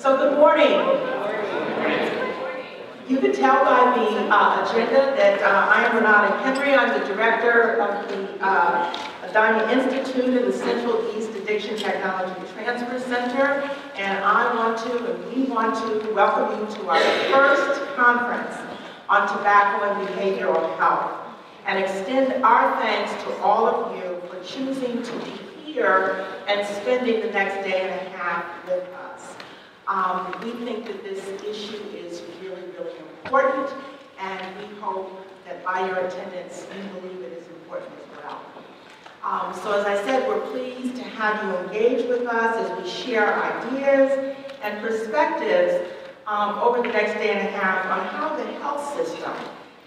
So good morning. You can tell by the agenda that I'm Renata Henry. I'm the director of the Danya Institute and the Central East Addiction Technology Transfer Center, and I want to, and we want to, welcome you to our first conference on tobacco and behavioral health, and extend our thanks to all of you for choosing to be here and spending the next day and a half with us. We think that this issue is really, really important, and we hope that by your attendance, you believe it is important as well. So as I said, we're pleased to have you engage with us as we share ideas and perspectives over the next day and a half on how the health system,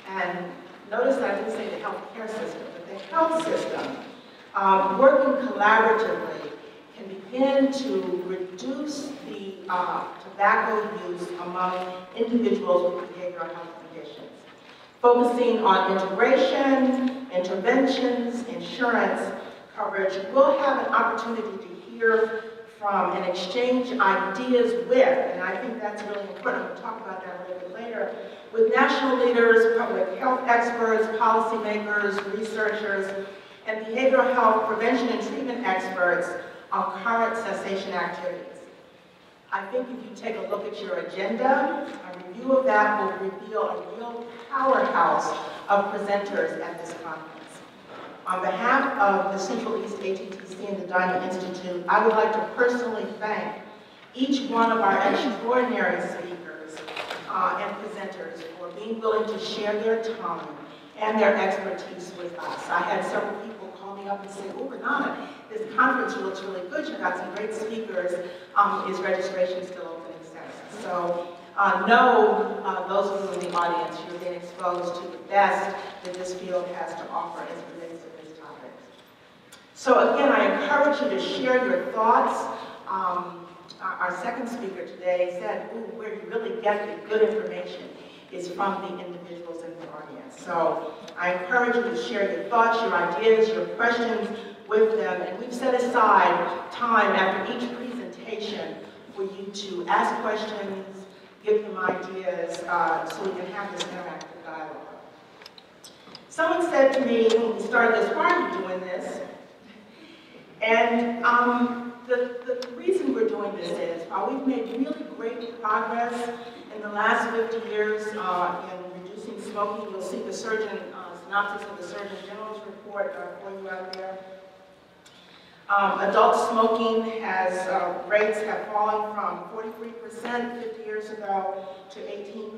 and notice I didn't say the healthcare system, but the health system, working collaboratively, can begin to reduce the tobacco use among individuals with behavioral health conditions, focusing on integration, interventions, insurance coverage. We'll have an opportunity to hear from and exchange ideas with, and I think that's really important, we'll talk about that a little bit later, with national leaders, public health experts, policymakers, researchers, and behavioral health prevention and treatment experts on current cessation activities. I think if you take a look at your agenda, a review of that will reveal a real powerhouse of presenters at this conference. On behalf of the Central East ATTC and the Danya Institute, I would like to personally thank each one of our extraordinary speakers and presenters for being willing to share their time and their expertise with us. I had several people call me up and say, oh, Renata, this conference looks really good. You've got some great speakers. Is registration still open, et cetera? So those of you in the audience, you're being exposed to the best that this field has to offer as it relates to this topic. So again, I encourage you to share your thoughts. Our second speaker today said, ooh, where you really get the good information is from the individuals in the audience. So I encourage you to share your thoughts, your ideas, your questions with them, and we've set aside time after each presentation for you to ask questions, give them ideas, so we can have this interactive dialogue. Someone said to me when we started this, why are you doing this? And the reason we're doing this is, while we've made really great progress in the last 50 years in reducing smoking, you'll see the surgeon, synopsis of the Surgeon General's report for you out there. Adult smoking has, rates have fallen from 43% 50 years ago to 18%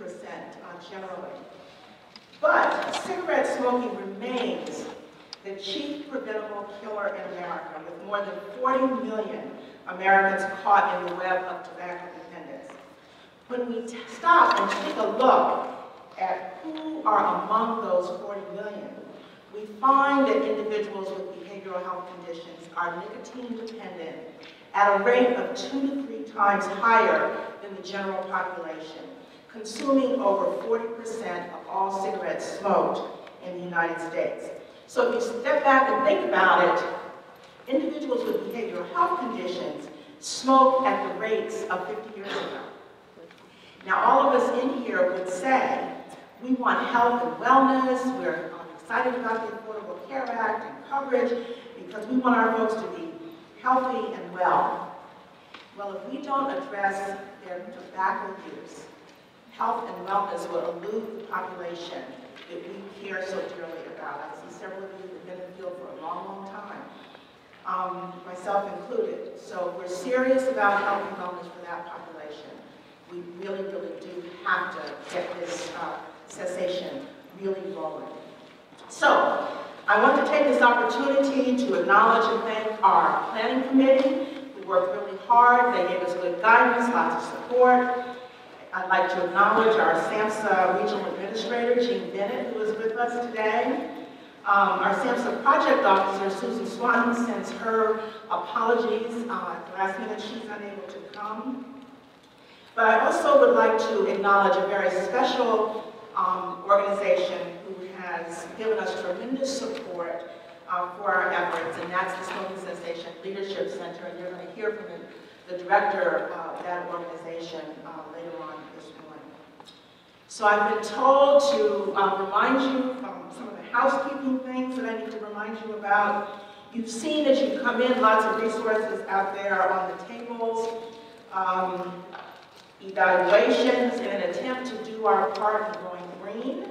generally. But cigarette smoking remains the chief preventable killer in America, with more than 40 million Americans caught in the web of tobacco dependence. When we stop and take a look at who are among those 40 million, we find that individuals with behavioral health conditions are nicotine dependent at a rate of 2 to 3 times higher than the general population, consuming over 40% of all cigarettes smoked in the United States. So if you step back and think about it, individuals with behavioral health conditions smoked at the rates of 50 years ago. Now all of us in here would say, we want health and wellness, we're excited about the Affordable Care Act and coverage because we want our folks to be healthy and well. Well, if we don't address their tobacco use, health and wellness will elude the population that we care so dearly about. I see several of you who have been in the field for a long, long time, myself included. So we're serious about health and wellness for that population. We really, really do have to get this cessation really rolling. So, I want to take this opportunity to acknowledge and thank our planning committee, who worked really hard. They gave us good guidance, lots of support. I'd like to acknowledge our SAMHSA Regional Administrator, Jean Bennett, who is with us today. Our SAMHSA Project Officer, Susan Swanton, sends her apologies. At the last minute, she's unable to come. But I also would like to acknowledge a very special organization has given us tremendous support for our efforts, and that's the Smoking Cessation Leadership Center, and you're going to hear from the director of that organization later on this morning. So I've been told to remind you some of the housekeeping things that I need to remind you about. You've seen as you come in lots of resources out there on the tables, evaluations in an attempt to do our part in going green.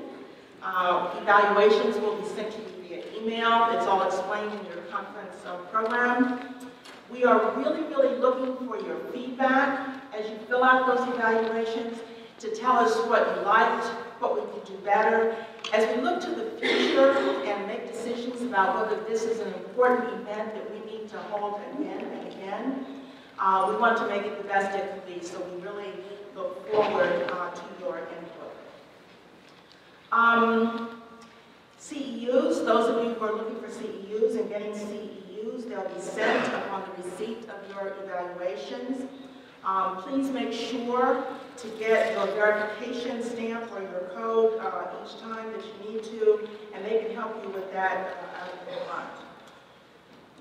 Evaluations will be sent to you via email. It's all explained in your conference program. We are really looking for your feedback as you fill out those evaluations to tell us what you liked, what we could do better. As we look to the future and make decisions about whether this is an important event that we need to hold again and again, we want to make it the best it can be, so we really look forward to your input. CEUs, those of you who are looking for CEUs and getting CEUs, they'll be sent upon the receipt of your evaluations. Please make sure to get your verification stamp or your code each time that you need to, and they can help you with that out of the front.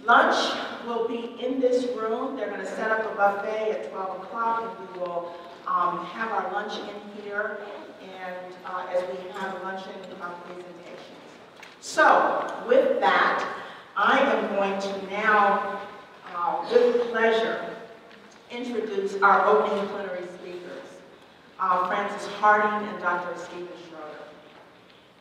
Lunch will be in this room. They're going to set up a buffet at 12 o'clock, and we will have our lunch in here, and as we have a luncheon presentations. So, with that, I am going to now, with pleasure, introduce our opening plenary speakers, Frances Harding and Dr. Steven Schroeder.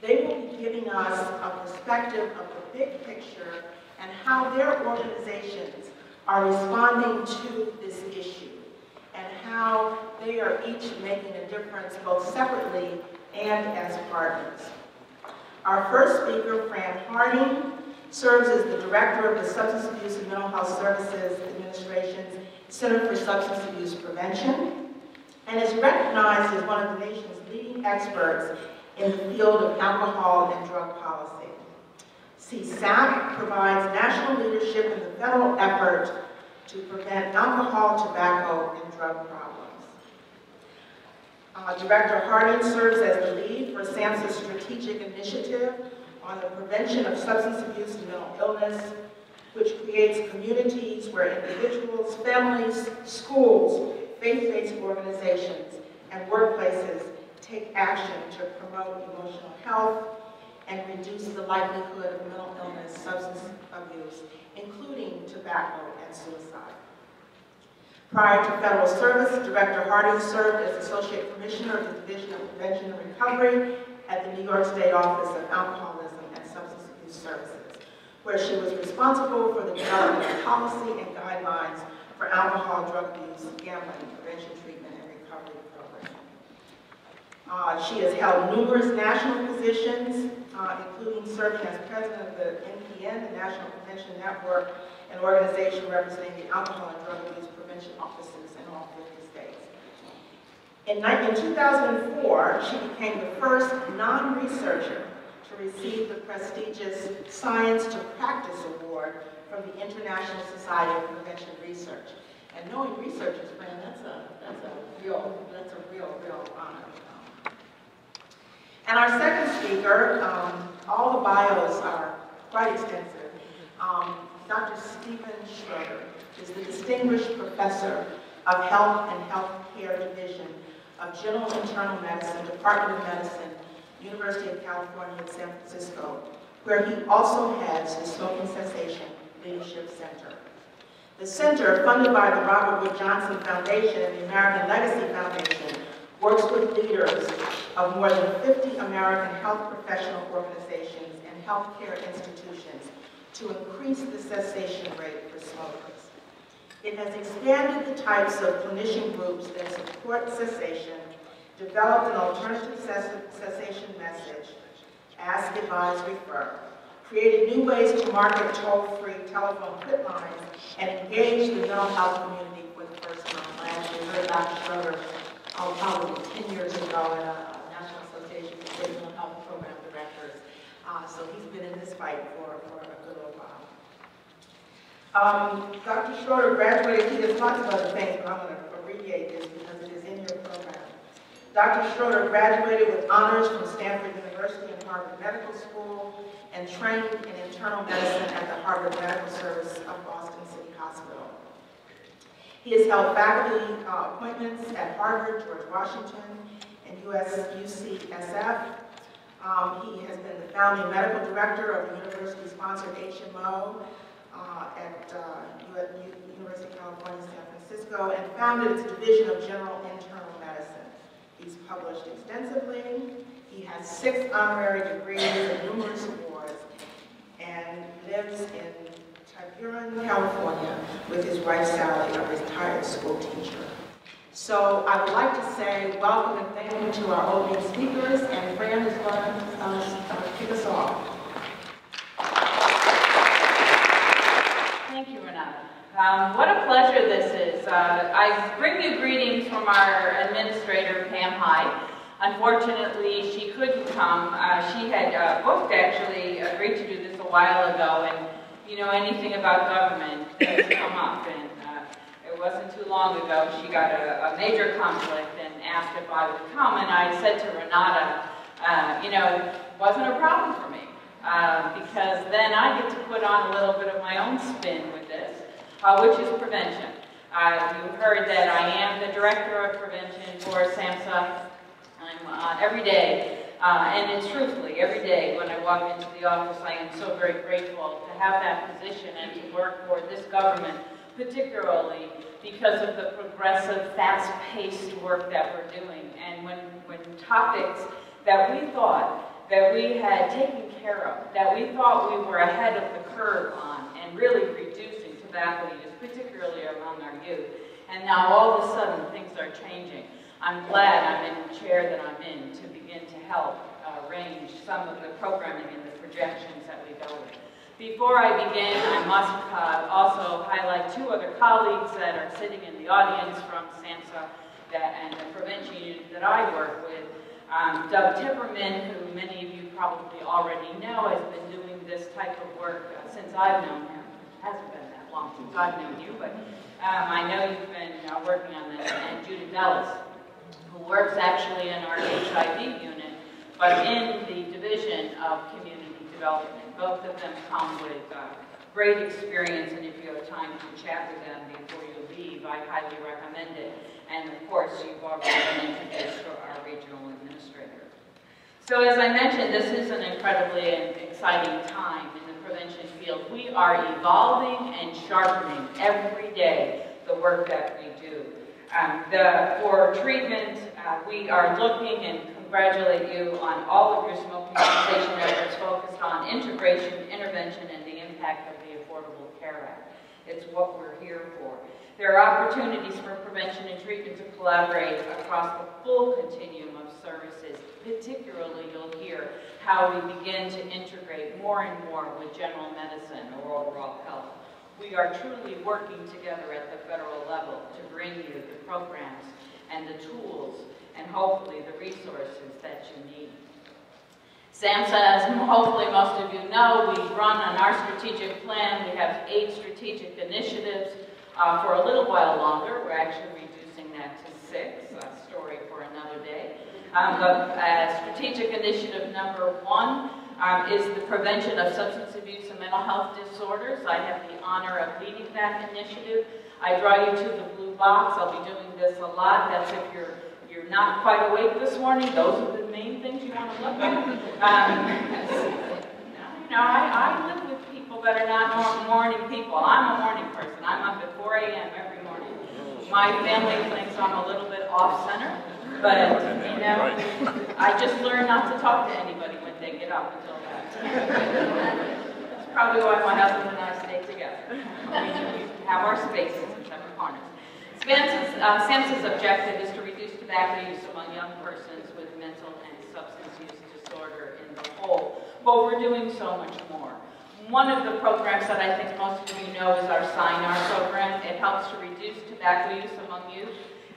They will be giving us a perspective of the big picture and how their organizations are responding to this issue and how they are each making a difference both separately and as partners. Our first speaker, Frances Harding, serves as the Director of the Substance Abuse and Mental Health Services Administration's Center for Substance Abuse Prevention, and is recognized as one of the nation's leading experts in the field of alcohol and drug policy. CSAP provides national leadership in the federal effort to prevent alcohol, tobacco, and drug problems. Director Harding serves as the lead for SAMHSA's strategic initiative on the prevention of substance abuse and mental illness, which creates communities where individuals, families, schools, faith-based organizations, and workplaces take action to promote emotional health and reduce the likelihood of mental illness, substance abuse, including tobacco and suicide. Prior to federal service, Director Harding served as Associate Commissioner of the Division of Prevention and Recovery at the New York State Office of Alcoholism and Substance Abuse Services, where she was responsible for the development of policy and guidelines for alcohol, drug abuse, gambling, prevention, treatment, and recovery programs. She has held numerous national positions, including serving as president of the NPN, the National Prevention Network, an organization representing the alcohol and drug abuse prevention offices in all 50 states. In 2004, she became the first non-researcher to receive the prestigious Science to Practice Award from the International Society of Prevention Research. And knowing researchers, man, that's a real honor. And our second speaker, all the bios are quite extensive. Dr. Steven Schroeder is the Distinguished Professor of Health and Healthcare Division of General Internal Medicine, Department of Medicine, University of California in San Francisco, where he also heads the Smoking Cessation Leadership Center. The center, funded by the Robert Wood Johnson Foundation and the American Legacy Foundation, works with leaders of more than 50 American health professional organizations and healthcare institutions to increase the cessation rate for smokers. It has expanded the types of clinician groups that support cessation, developed an alternative cessation message, Ask, Advise, Refer, created new ways to market toll-free telephone hit lines, and engaged the mental health community for the first time. I actually heard Dr. Schroeder probably 10 years ago at a National Association of State Mental Health Program Directors, so he's been in this fight for a good old while. Dr. Schroeder graduated, he did lots of other things, but I'm going to abbreviate this because it is in your program. Dr. Schroeder graduated with honors from Stanford University and Harvard Medical School and trained in internal medicine at the Harvard Medical Service of Boston City Hospital. He has held faculty appointments at Harvard, George Washington, and UCSF. He has been the founding medical director of the university-sponsored HMO at University of California, San Francisco, and founded its division of general internal medicine. He's published extensively. He has 6 honorary degrees and numerous awards, and lives in Tiburon, California, with his wife Sally, a retired school teacher. So I would like to say welcome and thank you to our opening speakers, and Fran is going to kick us off. Thank you, Renata. What a pleasure this is. I bring you greetings from our administrator, Pam Hyde. Unfortunately, she couldn't come. She had booked, actually, agreed to do this a while ago, and you know, anything about government has come up, and it wasn't too long ago she got a major conflict and asked if I would come, and I said to Renata, you know, wasn't a problem for me, because then I get to put on a little bit of my own spin with this, which is prevention. You heard that I am the director of prevention for SAMHSA. I'm every day, and it's truthfully, every day when I walk into the office, I am so very grateful to have that position and to work for this government, particularly because of the progressive, fast-paced work that we're doing. And when topics that we thought that we had taken care of, that we thought we were ahead of the curve on, and really reducing tobacco use, particularly among our youth, and now all of a sudden things are changing. I'm glad I'm in the chair that I'm in to begin to help arrange some of the programming and the projections that we go with. Before I begin, I must also highlight 2 other colleagues that are sitting in the audience from SAMHSA and the prevention unit that I work with. Doug Tipperman, who many of you probably already know, has been doing this type of work since I've known him. It hasn't been that long since I've known you, but I know you've been working on this, and Judy Bellis, who works actually in our HIV unit, but in the division of community development. Both of them come with great experience, and if you have time to chat with them before you leave, I highly recommend it. And of course, you've already been introduced to our regional administrator. So as I mentioned, this is an incredibly exciting time in the prevention field. We are evolving and sharpening every day the work that we do. For treatment, we are looking, and congratulate you on all of your smoking cessation efforts focused on integration, intervention, and the impact of the Affordable Care Act. It's what we're here for. There are opportunities for prevention and treatment to collaborate across the full continuum of services. Particularly, you'll hear how we begin to integrate more and more with general medicine or overall health. We are truly working together at the federal level to bring you the programs and the tools and hopefully the resources that you need. SAMHSA, as hopefully most of you know, we run on our strategic plan. We have 8 strategic initiatives for a little while longer. We're actually reducing that to 6, a story for another day. Strategic initiative number 1 is the prevention of substance abuse and mental health disorders. I have the honor of leading that initiative. I draw you to the blue box. I'll be doing this a lot. That's if you're not quite awake this morning. Those are the main things you want to look at. You know, I live with people that are not morning people. I'm a morning person. I'm up at 4 a.m. every morning. My family thinks I'm a little bit off-center, but you know, I just learn not to talk to anybody when they get up until that. That's probably why my husband and I stay together. We have our spaces in separate corners. SAMHSA's objective is to reduce tobacco use among young persons with mental and substance use disorder in the whole, but we're doing so much more. One of the programs that I think most of you know is our Synar program. It helps to reduce tobacco use among youth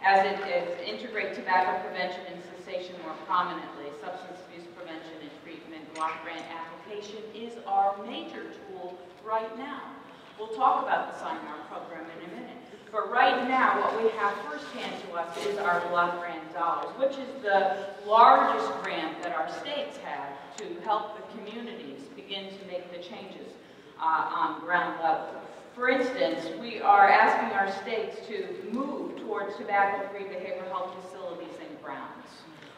as it is integrate tobacco prevention and cessation more prominently. Substance abuse prevention and treatment block grant application is our major tool right now. We'll talk about the Synar program in a minute. But right now, what we have firsthand to us is our block grant dollars, which is the largest grant that our states have to help the communities begin to make the changes on ground level. For instance, we are asking our states to move towards tobacco-free behavioral health facilities and grounds.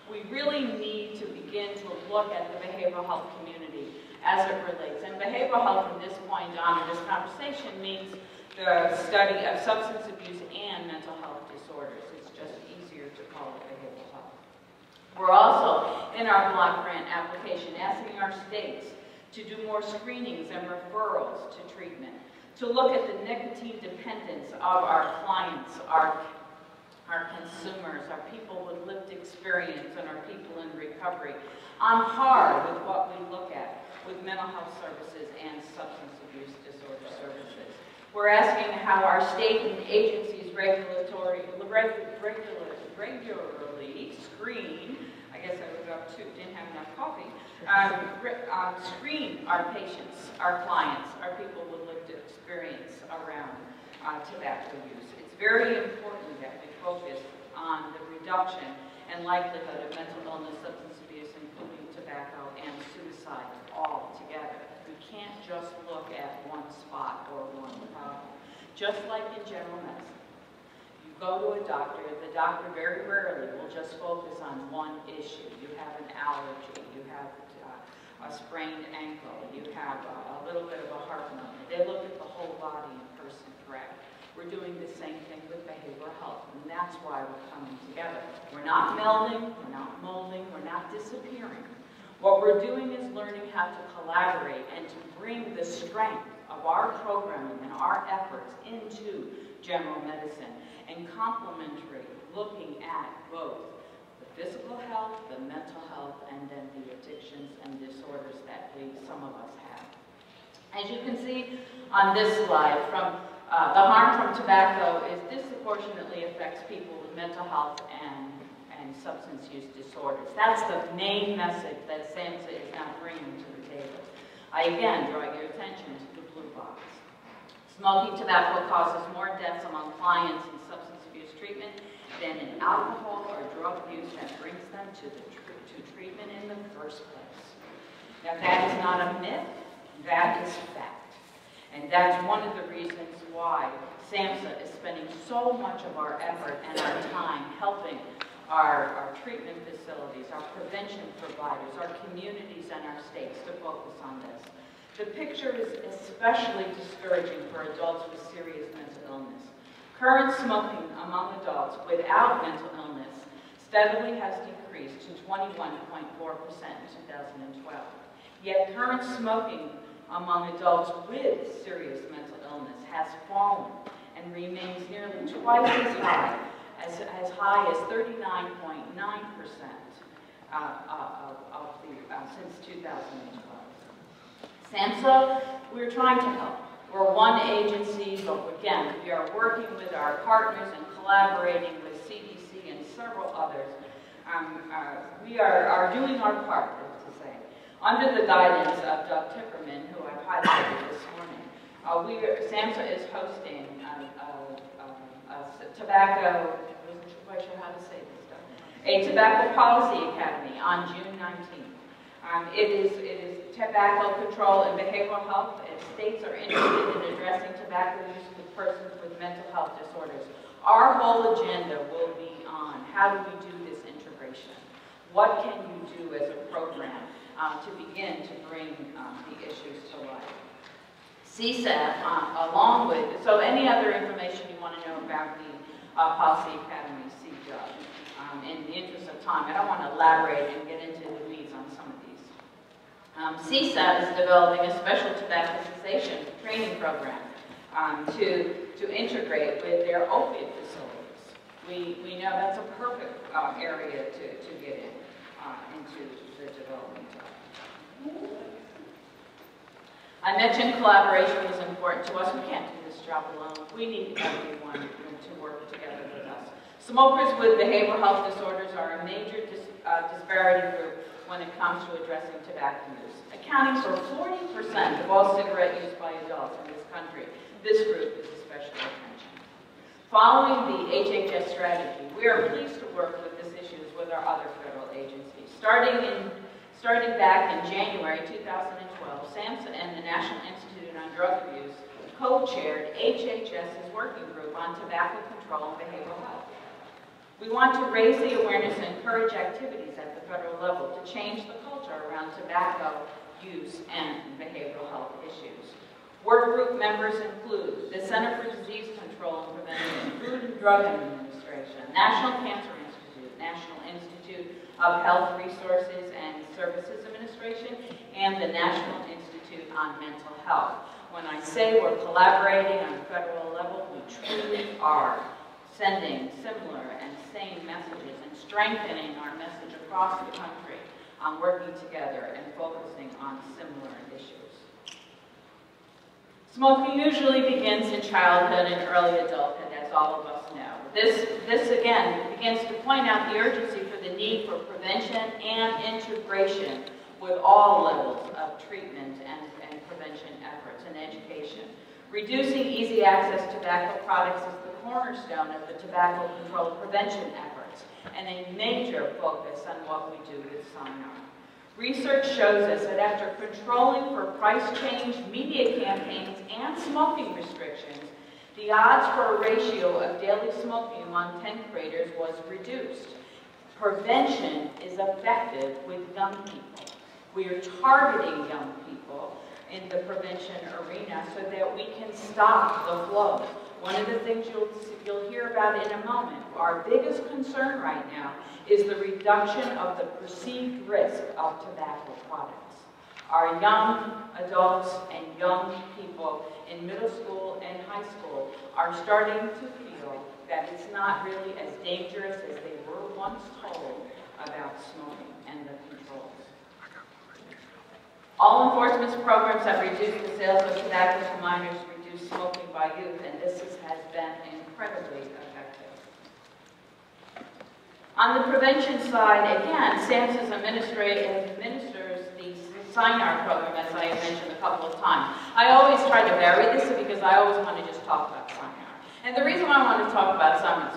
We really need to begin to look at the behavioral health community as it relates. And behavioral health from this point on in this conversation means the study of substance abuse and mental health disorders. It's just easier to call it behavioral health. We're also, in our block grant application, asking our states to do more screenings and referrals to treatment, to look at the nicotine dependence of our clients, our consumers, our people with lived experience, and our people in recovery, on par with what we look at with mental health services and substance abuse disorder services. We're asking how our state and agencies regularly screen, I guess I was up too, didn't have enough coffee, screen our patients, our clients, our people with lived experience around tobacco use. It's very important that we focus on the reduction and likelihood of mental illness, substance abuse, including tobacco and suicide all together. We can't just look at one spot or one problem. Just like in general medicine, you go to a doctor, the doctor very rarely will just focus on one issue. You have an allergy, you have a sprained ankle, you have a little bit of a heart murmur. They look at the whole body in person, correct? We're doing the same thing with behavioral health, and that's why we're coming together. We're not melding, we're not molding, we're not disappearing. What we're doing is learning how to collaborate and to bring the strength of our programming and our efforts into general medicine, and complementary, looking at both the physical health, the mental health, and then the addictions and disorders that we, some of us have. As you can see on this slide, from the harm from tobacco is disproportionately affects people with mental health and substance use disorders. That's the main message that SAMHSA is now bringing to the table. I again draw your attention to the blue box. Smoking tobacco causes more deaths among clients in substance abuse treatment than in alcohol or drug use that brings them to treatment in the first place. Now that is not a myth, that is fact. And that's one of the reasons why SAMHSA is spending so much of our effort and our time helping our treatment facilities, our prevention providers, our communities, and our states to focus on this. The picture is especially discouraging for adults with serious mental illness. Current smoking among adults without mental illness steadily has decreased to 21.4% in 2012. Yet current smoking among adults with serious mental illness has fallen and remains nearly twice as high as 39.9% since 2012. SAMHSA, we're trying to help. We're one agency, but again, we are working with our partners and collaborating with CDC and several others. We are doing our part, as to say. Under the guidance of Doug Tipperman, who I've highlighted this morning, SAMHSA is hosting a tobacco policy academy on June 19th. It is tobacco control and behavioral health, and states are interested in addressing tobacco use with persons with mental health disorders. Our whole agenda will be on how do we do this integration? What can you do as a program to begin to bring the issues to light? CSAP, along with, so any other information you want to know about the Policy Academy CJUB. In the interest of time, I don't want to elaborate and get into the weeds on some of these. CSAT is developing a special tobacco cessation training program to integrate with their opiate facilities. We know that's a perfect area to get in, into the development of. I mentioned collaboration was important to us. We can't do this job alone. We need everyone to work together with us. Smokers with behavioral health disorders are a major disparity group when it comes to addressing tobacco use, accounting for 40% of all cigarette use by adults in this country. This group is especially mentioned. Following the HHS strategy, we are pleased to work with these issues with our other federal agencies. Starting back in January 2012, SAMHSA and the National Institute on Drug Abuse co-chaired HHS's working group on tobacco control and behavioral health. We want to raise the awareness and encourage activities at the federal level to change the culture around tobacco use and behavioral health issues. Work group members include the Center for Disease Control and Prevention, Food and Drug Administration, National Cancer Institute, National Institute of Health Resources and Services Administration, and the National Institute on Mental Health. When I say we're collaborating on a federal level, we truly are sending similar and same messages and strengthening our message across the country on working together and focusing on similar issues. Smoking usually begins in childhood and early adulthood, as all of us know. This again begins to point out the urgency for the need for prevention and integration with all levels of treatment and prevention efforts and education. Reducing easy access tobacco products is the cornerstone of the tobacco control prevention efforts and a major focus on what we do with Synar. Research shows us that after controlling for price change, media campaigns, and smoking restrictions, the odds for a ratio of daily smoking among 10th graders was reduced. Prevention is effective with young people. We are targeting young people in the prevention arena so that we can stop the flow. One of the things you'll hear about in a moment, our biggest concern right now is the reduction of the perceived risk of tobacco products. Our young adults and young people in middle school and high school are starting to feel that it's not really as dangerous as they were once told about smoking and the controls. All enforcement programs that reduce the sales of tobacco to minors reduce smoking by youth, and this has been incredibly effective. On the prevention side, again, SAMHSA administers the Synar program, as I mentioned a couple of times. I always try to vary this because I always want to just talk about Synar. And the reason why I want to talk about Synar,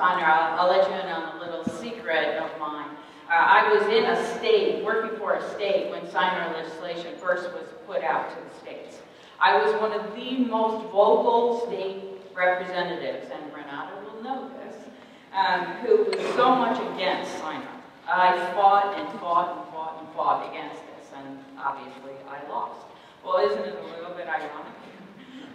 I'll let you in on a little secret of mine. I was in a state, working for a state, when Synar legislation first was put out to the states. I was one of the most vocal state representatives, and Renata will know this, who was so much against Synar. I fought against this, and obviously I lost. Well, isn't it a little bit ironic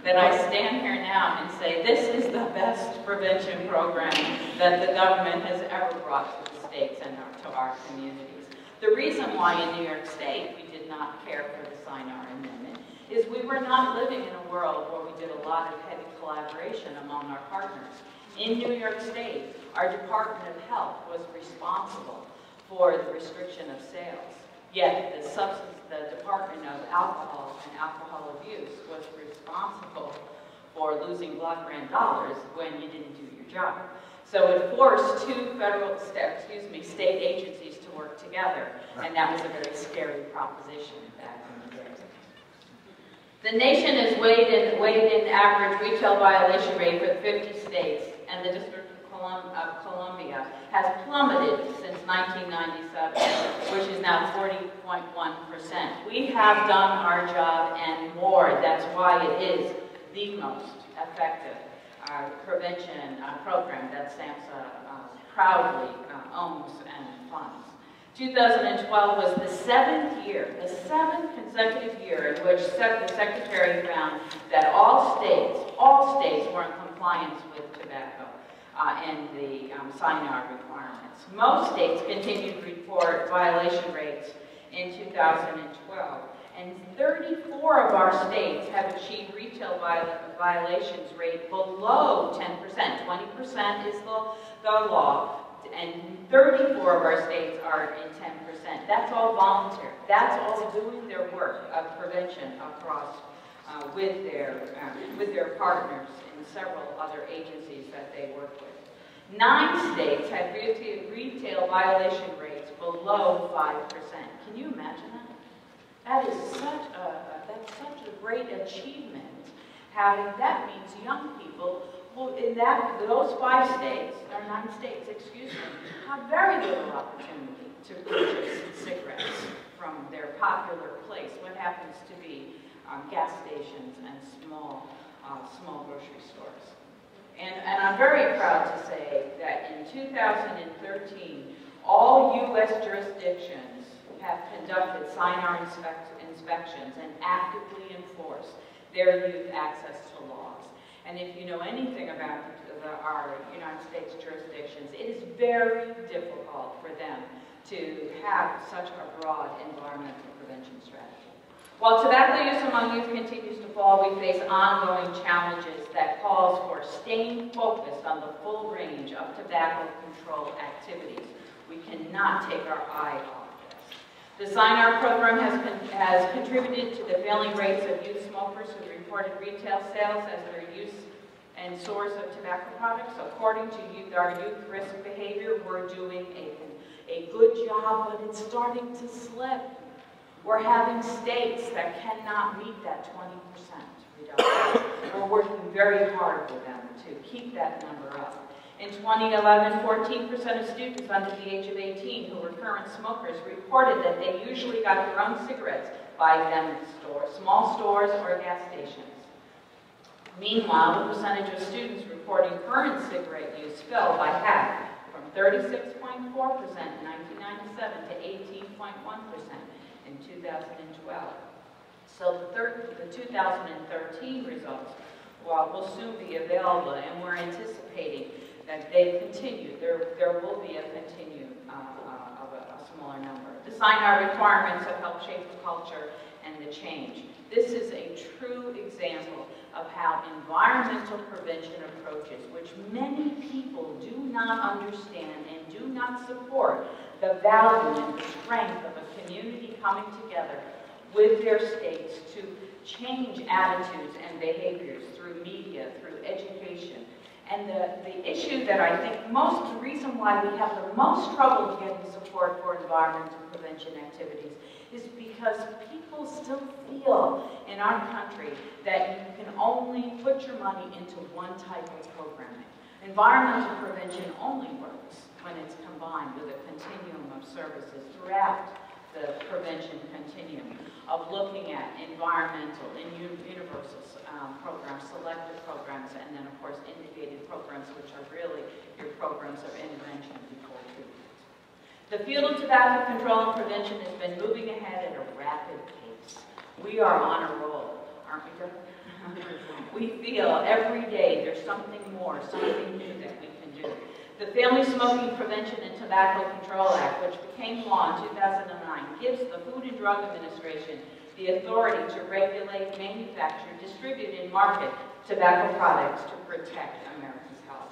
that I stand here now and say this is the best prevention program that the government has ever brought to the states and to our communities? The reason why in New York State we did not care for the Synar amendment is we were not living in a world where we did a lot of heavy collaboration among our partners. In New York State, our Department of Health was responsible for the restriction of sales, yet the Department of Alcohol and Alcohol Abuse was responsible for losing block grant dollars when you didn't do your job. So it forced two state agencies to work together, and that was a very scary proposition back in the day. The nation has weighed in average retail violation rate for 50 states, and the District of Columbia has plummeted since 1997, which is now 40.1%. We have done our job and more. That's why it is the most effective prevention program that SAMHSA proudly owns and funds. 2012 was the seventh consecutive year in which the Secretary found that all states were in compliance with tobacco and the Synar requirements. Most states continued to report violation rates in 2012, and 34 of our states have achieved retail violations rate below 10%. 20% is the law. And 34 of our states are in 10%. That's all volunteer. That's all doing their work of prevention across with their partners in several other agencies that they work with. 9 states have retail violation rates below 5%. Can you imagine that? That's such a great achievement. Having that means young people. Well, in those 9 states, excuse me, have very little opportunity to purchase cigarettes from their popular place, what happens to be gas stations and small small grocery stores. And I'm very proud to say that in 2013, all U.S. jurisdictions have conducted Synar inspections and actively enforce their youth access to laws. And if you know anything about our United States jurisdictions, it is very difficult for them to have such a broad environmental prevention strategy. While tobacco use among youth continues to fall, we face ongoing challenges that calls for staying focused on the full range of tobacco control activities. We cannot take our eye off this. The Synar program has contributed to the failing rates of youth smokers who reported retail sales as their use and source of tobacco products. According to our youth risk behavior, we're doing a good job, but it's starting to slip. We're having states that cannot meet that 20% reduction. We're working very hard with them to keep that number up. In 2011, 14% of students under the age of 18 who were current smokers reported that they usually got their own cigarettes by them in stores, small stores, or gas stations. Meanwhile, the percentage of students reporting current cigarette use fell by half, from 36.4% in 1997 to 18.1% in 2012. So the 2013 results will soon be available, and we're anticipating that they continue. There will be a continued of a smaller number. Design our requirements that help shape the culture and the change. This is a true example of how environmental prevention approaches, which many people do not understand and do not support, the value and the strength of a community coming together with their states to change attitudes and behaviors through media, through education. And the issue that I think the reason why we have the most trouble getting support for environmental prevention activities is because people still feel in our country that you can only put your money into one type of programming. Environmental prevention only works when it's combined with a continuum of services throughout the prevention continuum of looking at environmental and universal programs, selective programs, and then of course integrated programs, which are really your programs of intervention before treatment. The field of tobacco control and prevention has been moving ahead at a rapid pace. We are on a roll, aren't we, Doug? We feel every day there's something more, something new that we can do. The Family Smoking Prevention and Tobacco Control Act, which became law in 2009, gives the Food and Drug Administration the authority to regulate, manufacture, distribute, and market tobacco products to protect Americans' health.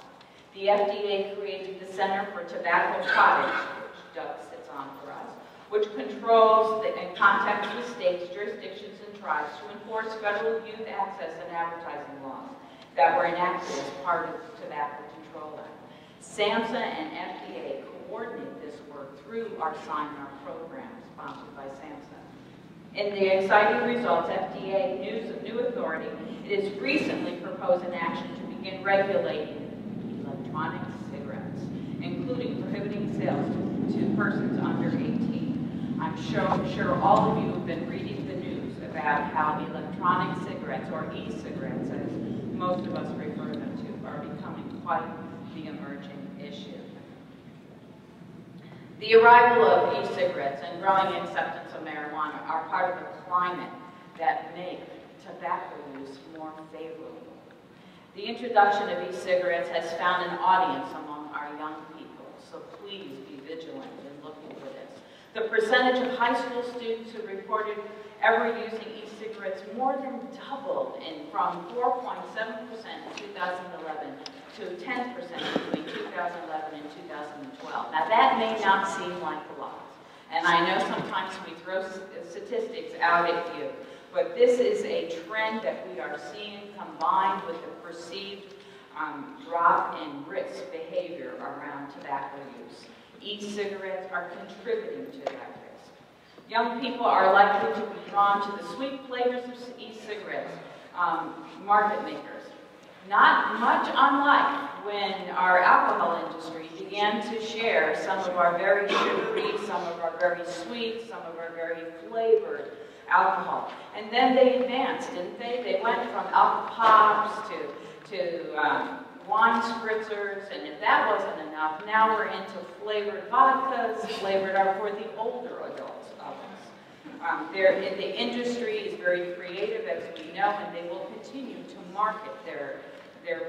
The FDA created the Center for Tobacco Products, which Doug sits on for us, which controls and contacts the states, jurisdictions, and tribes to enforce federal youth access and advertising laws that were enacted as part of the Tobacco Control Act. SAMHSA and FDA coordinate this work through our Synar program, sponsored by SAMHSA. In the exciting results, FDA new authority, it has recently proposed an action to begin regulating electronic cigarettes, including prohibiting sales to persons under 18. I'm sure all of you have been reading the news about how electronic cigarettes, or e-cigarettes as most of us refer them to, are becoming quite the emerging issue. The arrival of e-cigarettes and growing acceptance of marijuana are part of a climate that makes tobacco use more favorable. The introduction of e-cigarettes has found an audience among our young people, so please be vigilant in looking for this. The percentage of high school students who reported ever using e-cigarettes more than doubled from 4.7% in 2011 to 10% between 2011 and 2012. Now that may not seem like a lot, and I know sometimes we throw statistics out at you, but this is a trend that we are seeing combined with the perceived drop in risk behavior around tobacco use. E-cigarettes are contributing to that risk. Young people are likely to be drawn to the sweet flavors of e-cigarettes, market makers. Not much unlike when our alcohol industry began to share some of our very sugary, some of our very sweet, some of our very flavored alcohol. And then they advanced, didn't they? They went from alcopops to wine spritzers, and if that wasn't enough, now we're into flavored vodkas, flavored are for the older adults of us. The industry is very creative, as we know, and they will continue to market their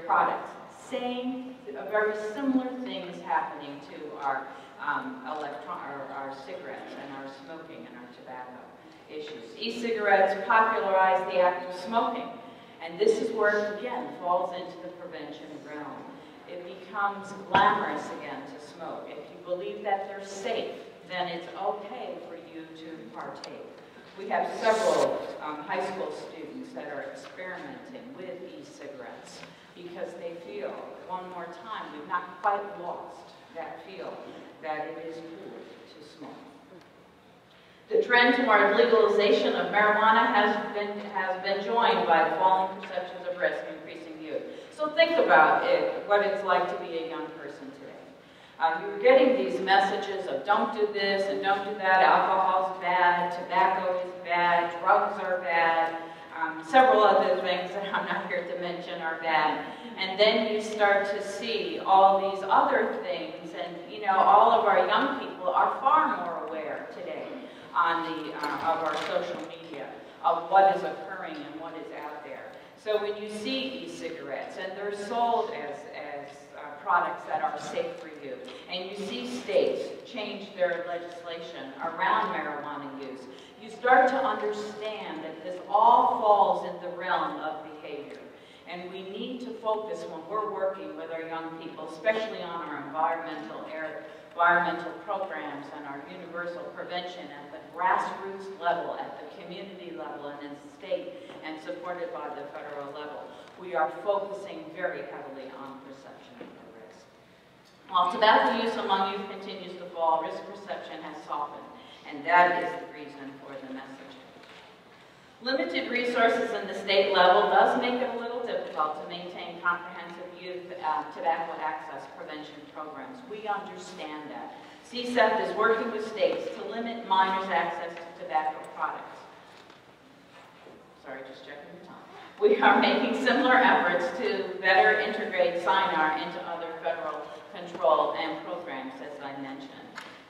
products. Very similar things happening to our cigarettes and our smoking and our tobacco issues. E-cigarettes popularized the act of smoking. And this is where it again falls into the prevention realm. It becomes glamorous again to smoke. If you believe that they're safe, then it's okay for you to partake. We have several high school students that are experimenting with e-cigarettes because they feel, one more time, we've not quite lost that feel that it is cool to smoke. The trend toward legalization of marijuana has been joined by falling perceptions of risk, increasing youth. So think about it, what it's like to be a young person today. You were getting these messages of don't do this and don't do that, alcohol's bad, tobacco is bad, drugs are bad, several other things that I'm not here to mention are bad. And then you start to see all these other things, and you know, all of our young people are far more aware today of our social media, of what is occurring and what is out there. So when you see e-cigarettes, and they're sold as products that are safe for you, and you see states change their legislation around marijuana use, you start to understand that this all falls in the realm of behavior. And we need to focus when we're working with our young people, especially on our environmental programs and our universal prevention at the grassroots level, at the community level, and in the state, and supported by the federal level. We are focusing very heavily on perception of risk. While tobacco use among youth continues to fall, risk perception has softened, and that is the reason for the messaging. Limited resources in the state level does make it a little difficult to maintain comprehensive youth tobacco access prevention programs. We understand that. CSAP is working with states to limit minors' access to tobacco products. Sorry, just checking the time. We are making similar efforts to better integrate Synar into other federal control and programs, as I mentioned.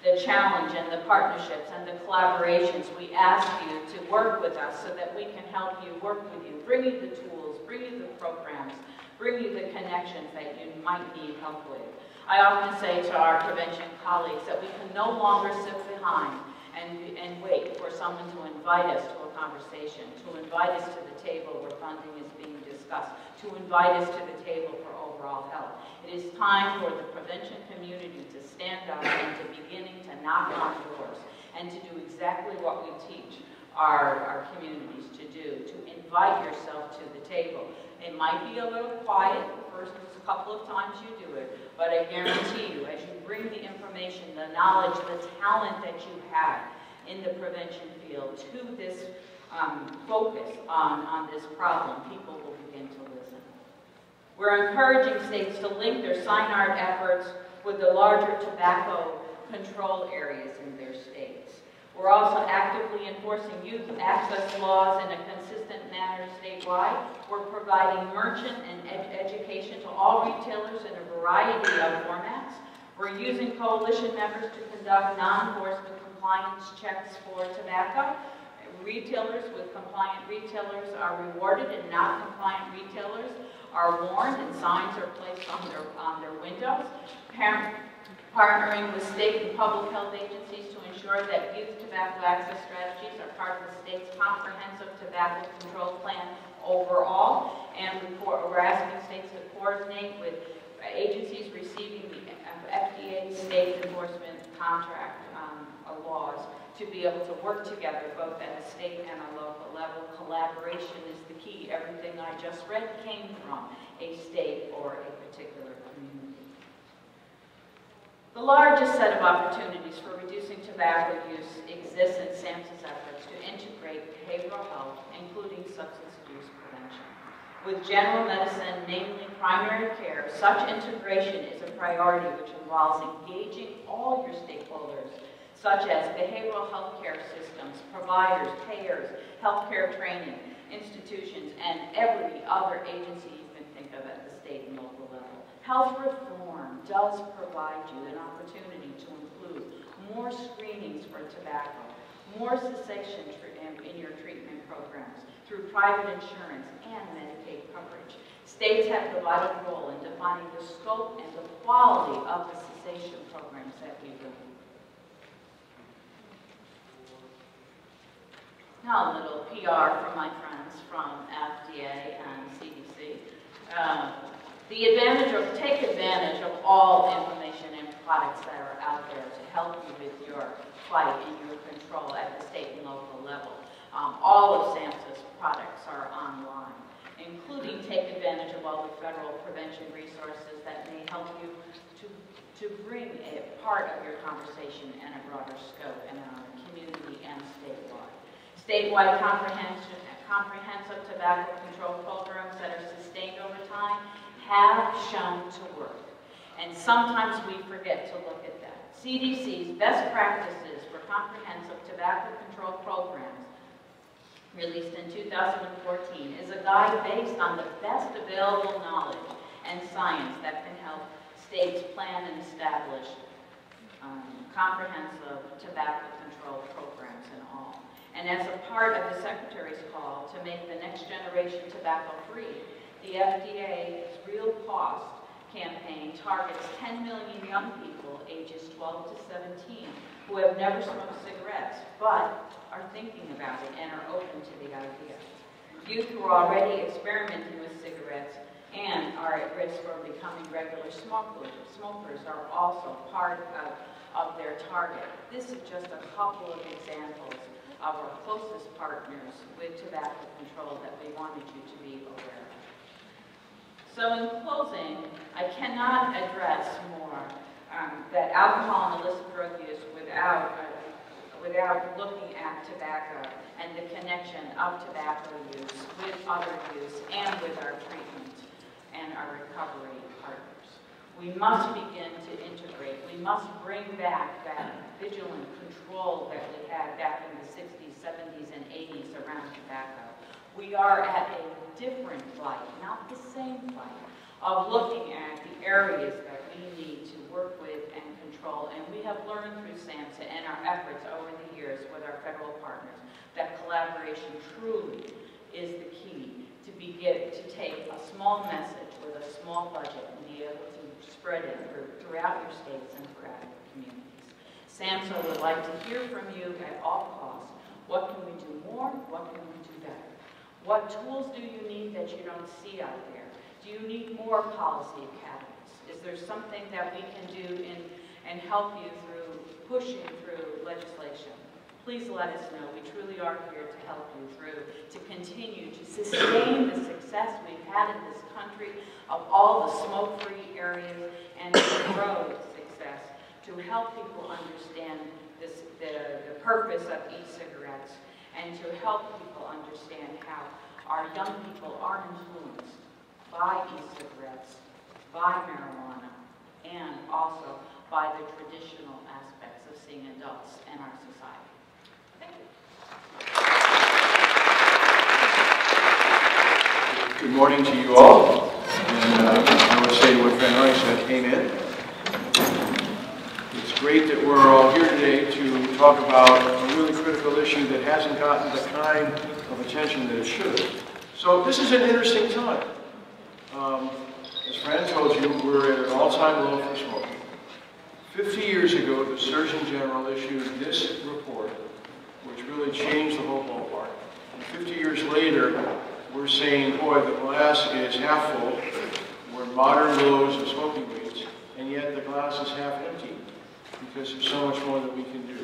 The challenge and the partnerships and the collaborations, we ask you to work with us so that we can help you, work with you, bring you the tools, bring you the programs, bring you the connections that you might need help with. I often say to our prevention colleagues that we can no longer sit behind and wait for someone to invite us to a conversation, to invite us to the table where funding is being discussed, to invite us to the table for overall health. It is time for the prevention community to stand up and to beginning to knock on doors and to do exactly what we teach our communities to do, to invite yourself to the table. It might be a little quiet the first couple of times you do it, but I guarantee you, as you bring the information, the knowledge, the talent that you have in the prevention field to this focus on this problem, people will begin to listen. We're encouraging states to link their Synar efforts with the larger tobacco control areas in their states. We're also actively enforcing youth access laws in a consistent manner statewide. We're providing merchant and education to all retailers in a variety of formats. We're using coalition members to conduct non-enforcement compliance checks for tobacco. Retailers with compliant retailers are rewarded, and not compliant retailers are warned, and signs are placed on their windows. Partnering with state and public health agencies to ensure that youth tobacco access strategies are part of the state's comprehensive tobacco control plan overall. And we're asking states to coordinate with agencies receiving the FDA state enforcement contract laws to be able to work together both at a state and a local level. Collaboration is the key. Everything I just read came from a state or a particular community. The largest set of opportunities for reducing tobacco use exists in SAMHSA's efforts to integrate behavioral health, including substance abuse prevention, with general medicine, namely primary care. Such integration is a priority which involves engaging all your stakeholders, such as behavioral health care systems, providers, payers, healthcare training, institutions, and every other agency you can think of at the state and local level. Health reform does provide you an opportunity to include more screenings for tobacco, more cessation in your treatment programs through private insurance and Medicaid coverage. States have the vital role in defining the scope and the quality of the cessation programs that we do. Now a little PR from my friends from FDA and CDC. Take advantage of all information and products that are out there to help you with your fight and your control at the state and local level. All of SAMHSA's products are online, including take advantage of all the federal prevention resources that may help you to bring a part of your conversation and a broader scope and on a community and statewide. Statewide comprehensive tobacco control programs that are sustained over time have shown to work. And sometimes we forget to look at that. CDC's best practices for comprehensive tobacco control programs, released in 2014, is a guide based on the best available knowledge and science that can help states plan and establish comprehensive tobacco control programs and all. And as a part of the Secretary's call to make the next generation tobacco-free, the FDA's Real Cost campaign targets 10 million young people ages 12 to 17 who have never smoked cigarettes but are thinking about it and are open to the idea. Youth who are already experimenting with cigarettes and are at risk for becoming regular smokers are also part of their target. This is just a couple of examples of our closest partners with tobacco control that we wanted you to be aware of. So in closing, I cannot address more that alcohol and illicit drug use without looking at tobacco and the connection of tobacco use with other use and with our treatment and our recovery partners. We must begin to integrate. We must bring back that vigilant control that we had back in the 60s, 70s, and 80s around tobacco. We are at a different flight, not the same flight, of looking at the areas that we need to work with and control. And we have learned through SAMHSA and our efforts over the years with our federal partners that collaboration truly is the key to take a small message with a small budget and be able to spread it throughout your states and throughout your communities. SAMHSA would like to hear from you at all costs. What can we do more? What can we do better? What tools do you need that you don't see out there? Do you need more policy academies? Is there something that we can do and help you through pushing through legislation? Please let us know. We truly are here to help you through, to continue to sustain the success we've had in this country of all the smoke-free areas and the road success to help people understand the purpose of e-cigarettes and to help people understand how our young people are influenced by e-cigarettes, by marijuana, and also by the traditional aspects of seeing adults in our society. Thank you. Good morning to you all. And I would say what Van Rysel came in. It's great that we're all here today to talk about a really critical issue that hasn't gotten the kind of attention that it should. So this is an interesting time. As Fran told you, we're at an all-time low for smoking. 50 years ago, the Surgeon General issued this report, which really changed the whole ballpark. And 50 years later, we're saying, boy, the glass is half full. We're modern lows of smoking rates, and yet the glass is half empty because there's so much more that we can do.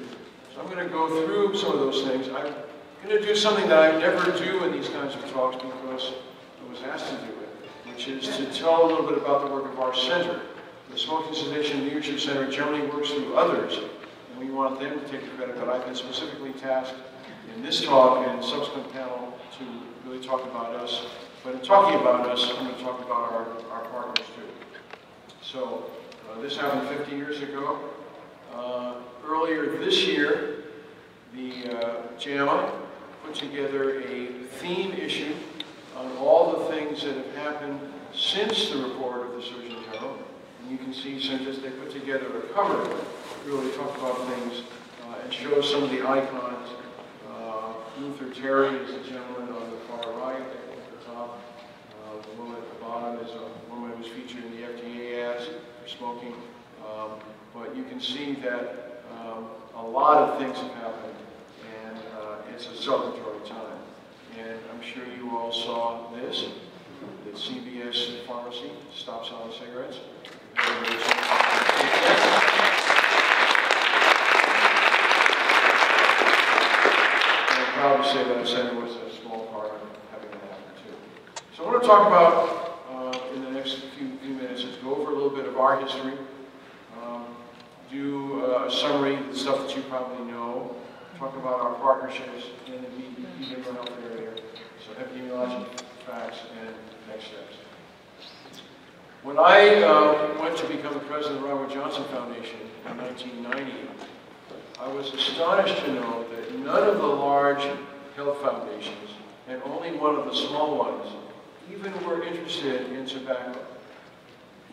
So I'm going to go through some of those things. I'm going to do something that I never do in these kinds of talks because I was asked to do it, which is to tell a little bit about the work of our center. The Smoking Cessation Leadership Center generally works through others, and we want them to take the credit, but I've been specifically tasked in this talk and subsequent panel to really talk about us. But in talking about us, I'm going to talk about our partners too. So this happened 50 years ago. Earlier this year, the JAMA put together a theme issue on all the things that have happened since the report of the Surgeon General. And you can see, since they put together a cover, really talk about things and show some of the icons. Luther Terry is the gentleman on the far right, at the top. The woman at the bottom is a woman who was featured in the FDA ads for smoking. But you can see that a lot of things have happened, and it's a celebratory time. And I'm sure you all saw this, that CVS Pharmacy stops selling cigarettes. I'm proud to say that the center was a small part of having that happen too. So I want to talk about, in the next few minutes, is go over a little bit of our history, do a summary of the stuff that you probably know, talk about our partnerships in the behavioral health area, so epidemiology, facts, and next steps. When I went to become the president of the Robert Johnson Foundation in 1990, I was astonished to know that none of the large health foundations, and only one of the small ones, even were interested in tobacco,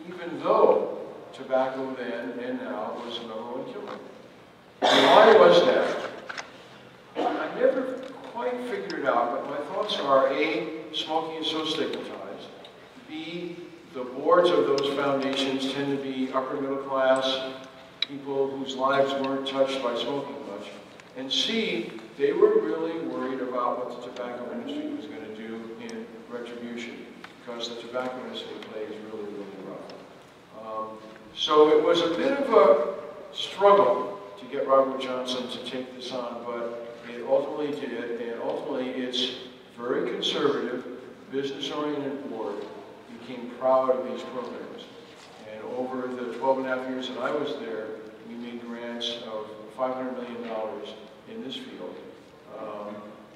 even though tobacco then and now was the number one killer. Why was that? I never quite figured it out, but my thoughts are A, smoking is so stigmatized. B, the boards of those foundations tend to be upper middle class, people whose lives weren't touched by smoking much. And C, they were really worried about what the tobacco industry was going to do in retribution, because the tobacco industry plays really, really rough. So it was a bit of a struggle to get Robert Johnson to take this on, but it ultimately did, and ultimately its very conservative, business-oriented board became proud of these programs. And over the 12.5 years that I was there, we made grants of $500 million in this field.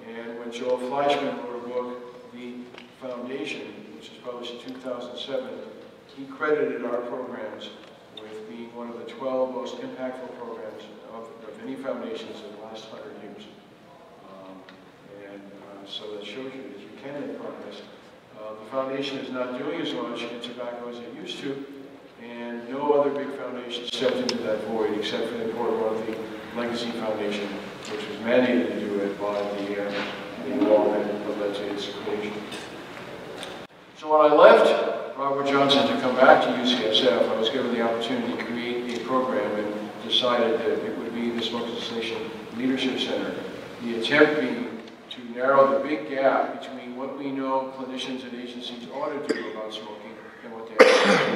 And when Joel Fleischman wrote a book, The Foundation, which was published in 2007, he credited our programs with being one of the 12 most impactful programs of any foundations in the last 100 years. So that shows you that you can make progress. The foundation is not doing as much in tobacco as it used to, and no other big foundation stepped into that void except for the important one of the Legacy Foundation, which was mandated to do it by the involvement that led to its creation. So when I left Robert Johnson to come back to UCSF, I was given the opportunity to create a program and decided that it would be the Smoking Cessation Leadership Center. The attempt being to narrow the big gap between what we know clinicians and agencies ought to do about smoking and what they ought to do.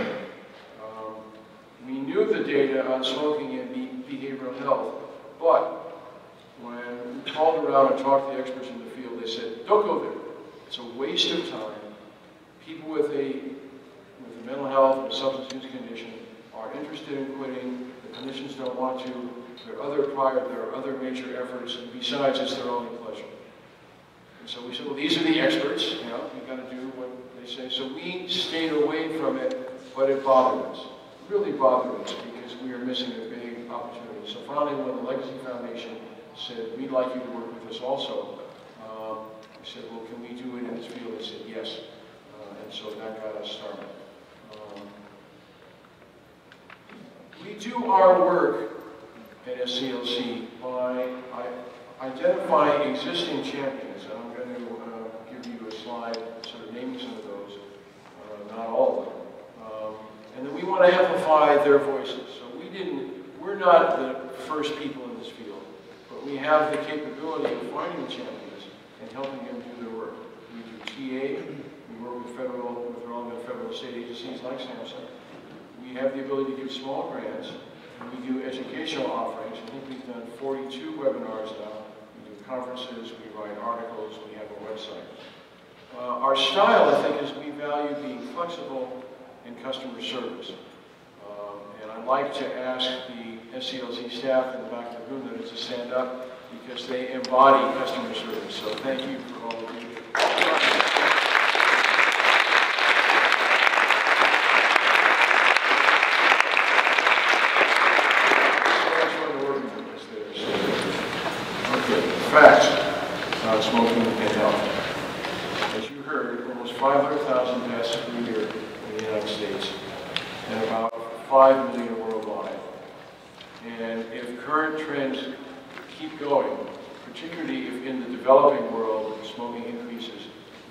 We knew the data on smoking and behavioral health, but when we called around and talked to the experts in the field, they said, don't go there. It's a waste of time. People with a mental health and substance use condition are interested in quitting. The clinicians don't want to. There are other major efforts, and besides, it's their only pleasure. And so we said, well, these are the experts. You know, you've got to do what they say. So we stayed away from it, but it bothered us. It really bothered us because we are missing a big opportunity. So finally, when the Legacy Foundation said, we'd like you to work with us also, we said, well, can we do it in this field? They said, yes. And so that got us started. We do our work at SCLC by identifying existing champions. And I'm going to give you a slide sort of naming some of those, not all of them. And then we want to amplify their voices. So we're not the first people in this field, but we have the capability of finding the champions and helping them do their work. We do TA. We work with relevant federal state agencies like SAMHSA. We have the ability to give small grants, and we do educational offerings. I think we've done 42 webinars now. We do conferences, we write articles, we have a website. Our style, I think, is we value being flexible and customer service. And I'd like to ask the SCLC staff in the back of the room to stand up because they embody customer service. So thank you for all of you. facts about smoking and health. As you heard, almost 500,000 deaths per year in the United States and about 5 million worldwide. And if current trends keep going, particularly if in the developing world smoking increases,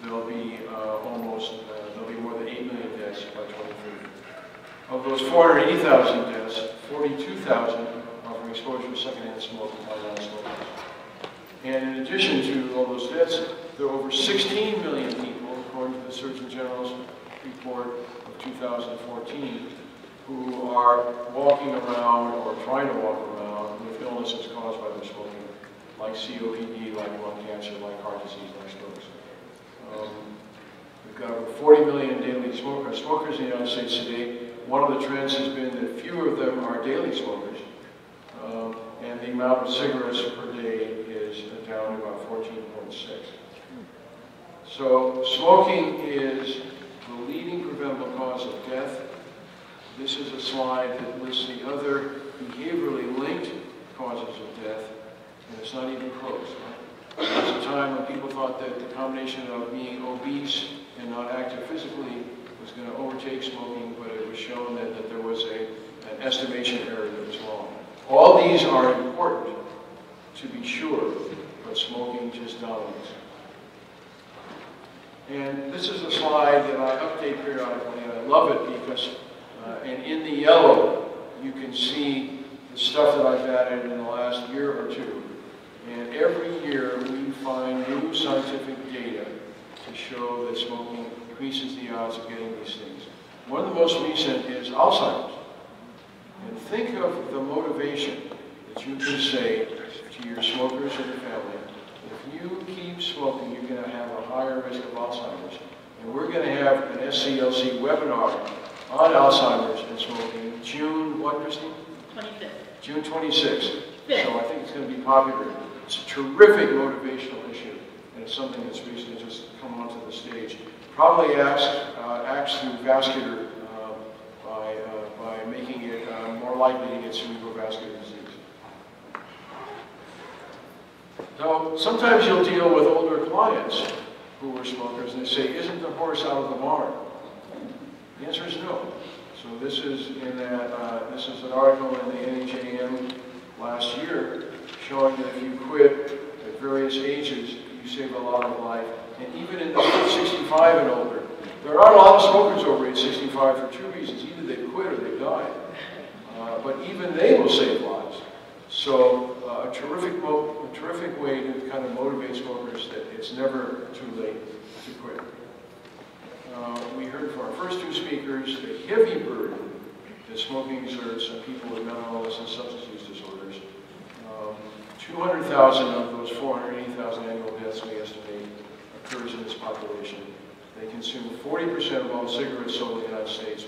there'll be there'll be more than 8 million deaths by 2030. Of those 480,000 deaths, 42,000 are from exposure to secondhand smoke by non-smokers. And in addition to all those deaths, there are over 16 million people, according to the Surgeon General's report of 2014, who are walking around or trying to walk around with illnesses caused by their smoking, like COPD, like lung cancer, like heart disease, like strokes. We've got over 40 million daily smokers in the United States today. One of the trends has been that fewer of them are daily smokers, and the amount of cigarettes per day is down to about 14.6. So smoking is the leading preventable cause of death. This is a slide that lists the other behaviorally linked causes of death, and it's not even close. Right? There was a time when people thought that the combination of being obese and not active physically was going to overtake smoking, but it was shown that there was an estimation error that was wrong. All these are important, to be sure, but smoking just dominates. And this is a slide that I update periodically, and I love it because and in the yellow, you can see the stuff that I've added in the last year or two. And every year, we find new scientific data to show that smoking increases the odds of getting these things. One of the most recent is Alzheimer's. And think of the motivation that you can say to your smokers and your family, if you keep smoking, you're going to have a higher risk of Alzheimer's. And we're going to have an SCLC webinar on Alzheimer's and smoking, June, what, Christine? 25th. June 26th. Fifth. So I think it's going to be popular. It's a terrific motivational issue, and it's something that's recently just come onto the stage. Probably acts through vascular by making it more likely to get cerebrovascular disease. Now, sometimes you'll deal with older clients who were smokers, and they say, "Isn't the horse out of the barn?" The answer is no. So this is this is an article in the NHAM last year showing that if you quit at various ages, you save a lot of life. And even in the 65 and older, there are a lot of smokers over age 65 for two reasons: either they quit or they die. But even they will save lives. So a terrific way to kind of motivate smokers that it's never too late to quit. We heard from our first two speakers the heavy burden that smoking exerts on people with mental illness and substance use disorders. 200,000 of those 480,000 annual deaths we estimate occurs in this population. They consume 40% of all cigarettes sold in the United States.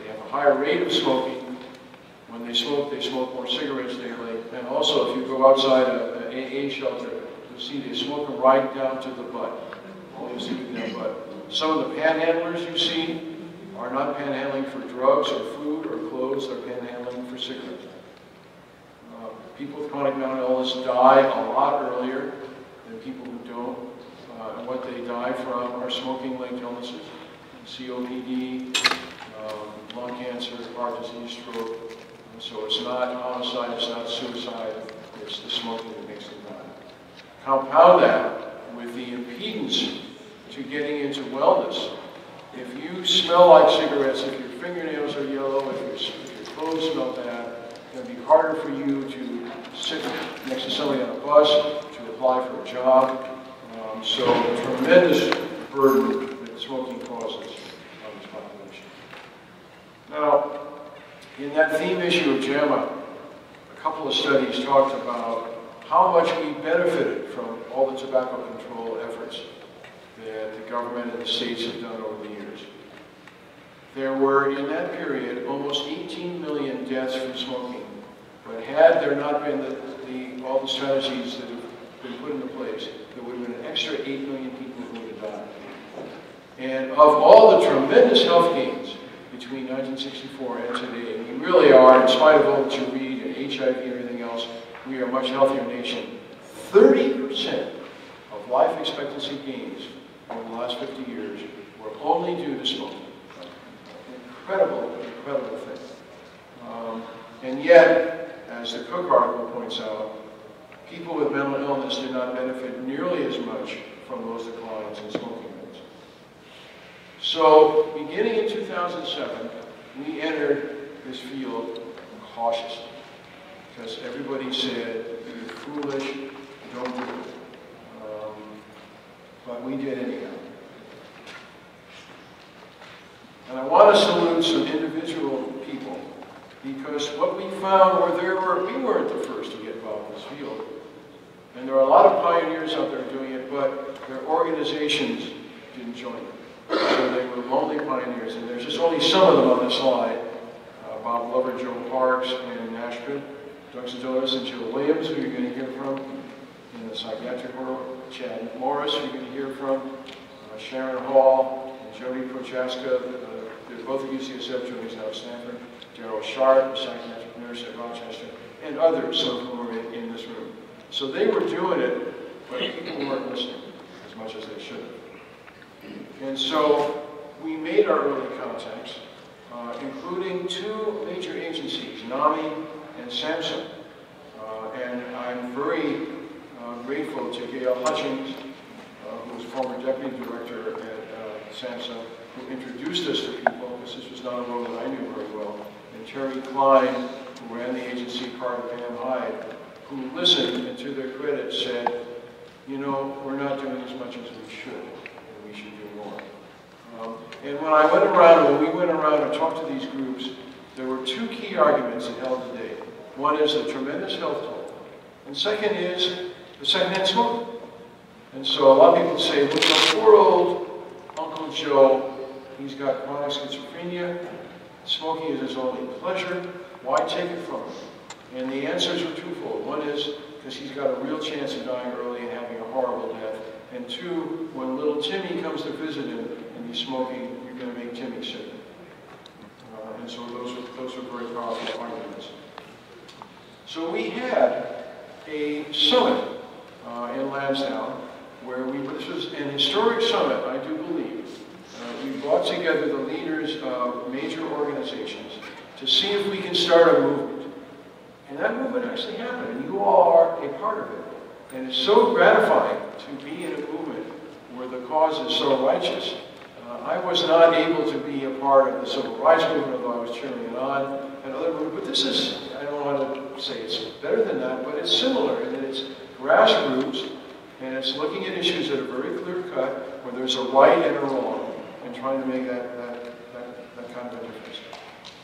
They have a higher rate of smoking. When they smoke more cigarettes daily. And also, if you go outside an AA shelter, you'll see they smoke them right down to the butt. All you see with their butt. Some of the panhandlers you see are not panhandling for drugs or food or clothes, they're panhandling for cigarettes. People with chronic mental illness die a lot earlier than people who don't. And what they die from are smoking-linked illnesses, COPD, lung cancer, heart disease, stroke. And so it's not homicide, it's not suicide, it's the smoking that makes them die. Compound that with the impedance to getting into wellness. If you smell like cigarettes, if your fingernails are yellow, if your clothes smell bad, it'll be harder for you to sit next to somebody on a bus, to apply for a job. So a tremendous burden that smoking causes on this population. Now, in that theme issue of JAMA, a couple of studies talked about how much we benefited from all the tobacco control efforts that the government and the states have done over the years. There were, in that period, almost 18 million deaths from smoking. But had there not been all the strategies that have been put into place, there would have been an extra 8 million people who would have died. And of all the tremendous health gains between 1964 and today, we really are, in spite of all that you read and HIV and everything else, we are a much healthier nation 30% of life expectancy gains over the last 50 years were only due to smoking. Incredible, incredible thing. And yet, as the Cook article points out, people with mental illness do not benefit nearly as much from those declines in smoking rates. So, beginning in 2007, we entered this field cautiously, because everybody said, you're foolish, don't do it. But we did anyhow. And I want to salute some individual people, because what we found were we weren't the first to get involved in this field. And there are a lot of pioneers out there doing it, but their organizations didn't join them. So they were lonely pioneers, and there's just only some of them on the slide. Bob Glover, Joe Parks, and Nashville, Doug Douglas and Jill Williams, who you're going to hear from in the psychiatric world, Chad Morris, who you're going to hear from, Sharon Hall, and Jody Prochaska, they're both at UCSF, Jody's now at Stanford, Daryl Sharp, a psychiatric nurse at Rochester, and others, some of whom are in this room. So they were doing it, but people weren't listening as much as they should have. And so we made our early contacts, including two major agencies, NAMI and SAMHSA. And I'm very grateful to Gail Hutchings, who was former deputy director at SAMHSA, who introduced us to people, because this was not a role that I knew very well, and Terry Klein, who ran the agency part of Pam Hyde, who listened and, to their credit, said, you know, we're not doing as much as we should, and we should do more. And when we went around and talked to these groups, there were two key arguments that held today. One is the tremendous health toll, and second is the secondhand smoke. And so a lot of people say, well, the poor old Uncle Joe, he's got chronic schizophrenia, smoking is his only pleasure, why take it from him? And the answers were twofold. One is because he's got a real chance of dying early and having a horrible death. And two, when little Timmy comes to visit him and he's smoking, you're going to make Timmy sick. And so those were very powerful arguments. So we had a summit in Lansdowne where this was an historic summit, I do believe. We brought together the leaders of major organizations to see if we can start a movement. And that movement actually happened, and you all are a part of it. And it's so gratifying to be in a movement where the cause is so righteous. I was not able to be a part of the civil rights movement, although I was cheering it on, and other movement, but this is, I don't want to say it's better than that, but it's similar in that it's grassroots, and it's looking at issues that are very clear-cut, where there's a right and a wrong, and trying to make that kind of a difference.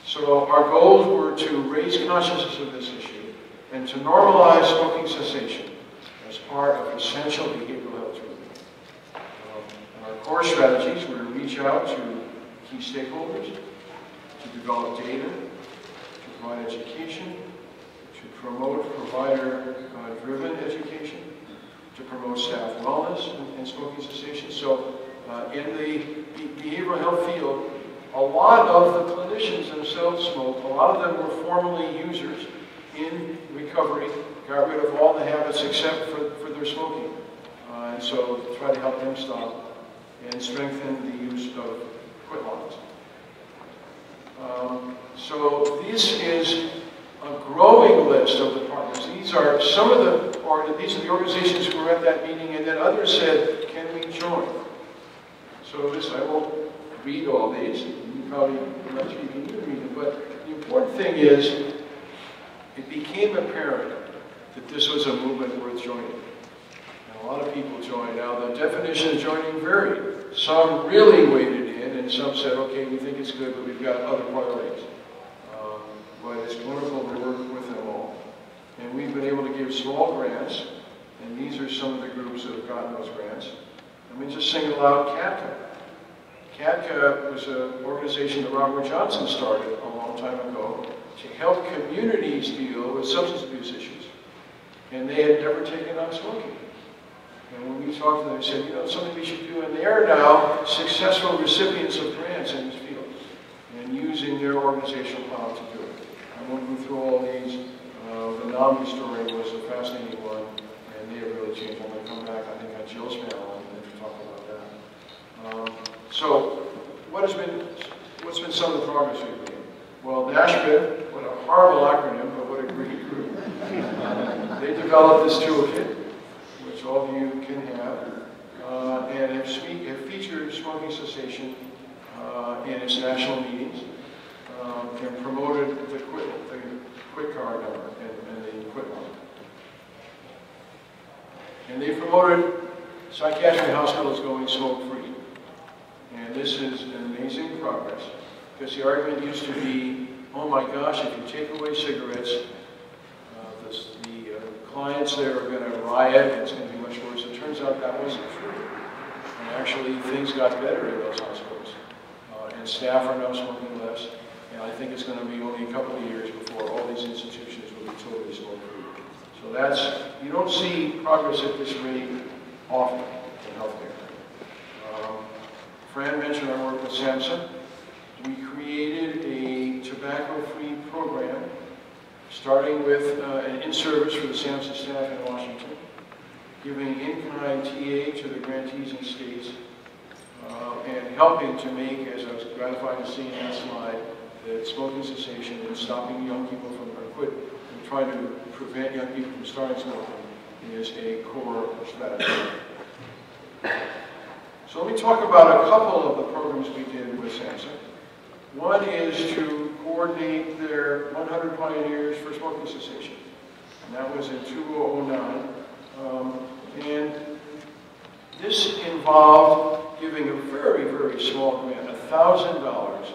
So our goals were to raise consciousness of this issue, and to normalize smoking cessation as part of essential behavioral health treatment. Our core strategies were to reach out to key stakeholders, to develop data, to provide education, to promote provider-driven education, to promote staff wellness and smoking cessation. So in the behavioral health field, a lot of the clinicians themselves smoked. A lot of them were formerly users in recovery, got rid of all the habits except for their smoking. And so try to help them stop and strengthen the use of quit lines. So this is a growing list of the partners. These are some of the organizations who were at that meeting, and then others said, can we join? So this, I won't read all these. You probably, I'm not sure you can read them, but the important thing is it became apparent that this was a movement worth joining. And a lot of people joined. Now, the definition of joining varied. Some really waded in, and some said, okay, we think it's good, but we've got other priorities. But it's wonderful to work with them all. And we've been able to give small grants, and these are some of the groups that have gotten those grants. Let me just single out CATCA. CATCA was an organization that Robert Johnson started a long time ago to help communities deal with substance abuse issues. And they had never taken on smoking. And when we talked to them, they said, you know, something we should do. And they are now successful recipients of grants in this field and using their organizational power to do it. I won't go through all these. The NAMI story was a fascinating one, and they What's been some of the progress we've made? Well, NASHBIN, what a horrible acronym, but what a great group. They developed this toolkit, which all of you can have, and have featured smoking cessation in its national meetings, and promoted the quit card number and the quit number. And they promoted psychiatric hospitals going smoke-free. And this is an amazing progress, because the argument used to be, oh my gosh, if you take away cigarettes, the clients there are going to riot, and it's going to be much worse. It turns out that wasn't true. And actually, things got better in those hospitals. And staff are now smoking less. And I think it's going to be only a couple of years before all these institutions will be totally smoke-free. So you don't see progress at this rate often in healthcare. Fran mentioned our work with SAMHSA. We created a tobacco-free program, starting with an in-service for the SAMHSA staff in Washington, giving in-kind TA to the grantees and states, and helping to make, as I was gratified to see in that slide, that smoking cessation and stopping young people from and trying to prevent young people from starting smoking is a core strategy. So let me talk about a couple of the programs we did with SAMHSA. One is to coordinate their 100 pioneers for smoking cessation, and that was in 2009. And this involved giving a very, very small grant, $1,000,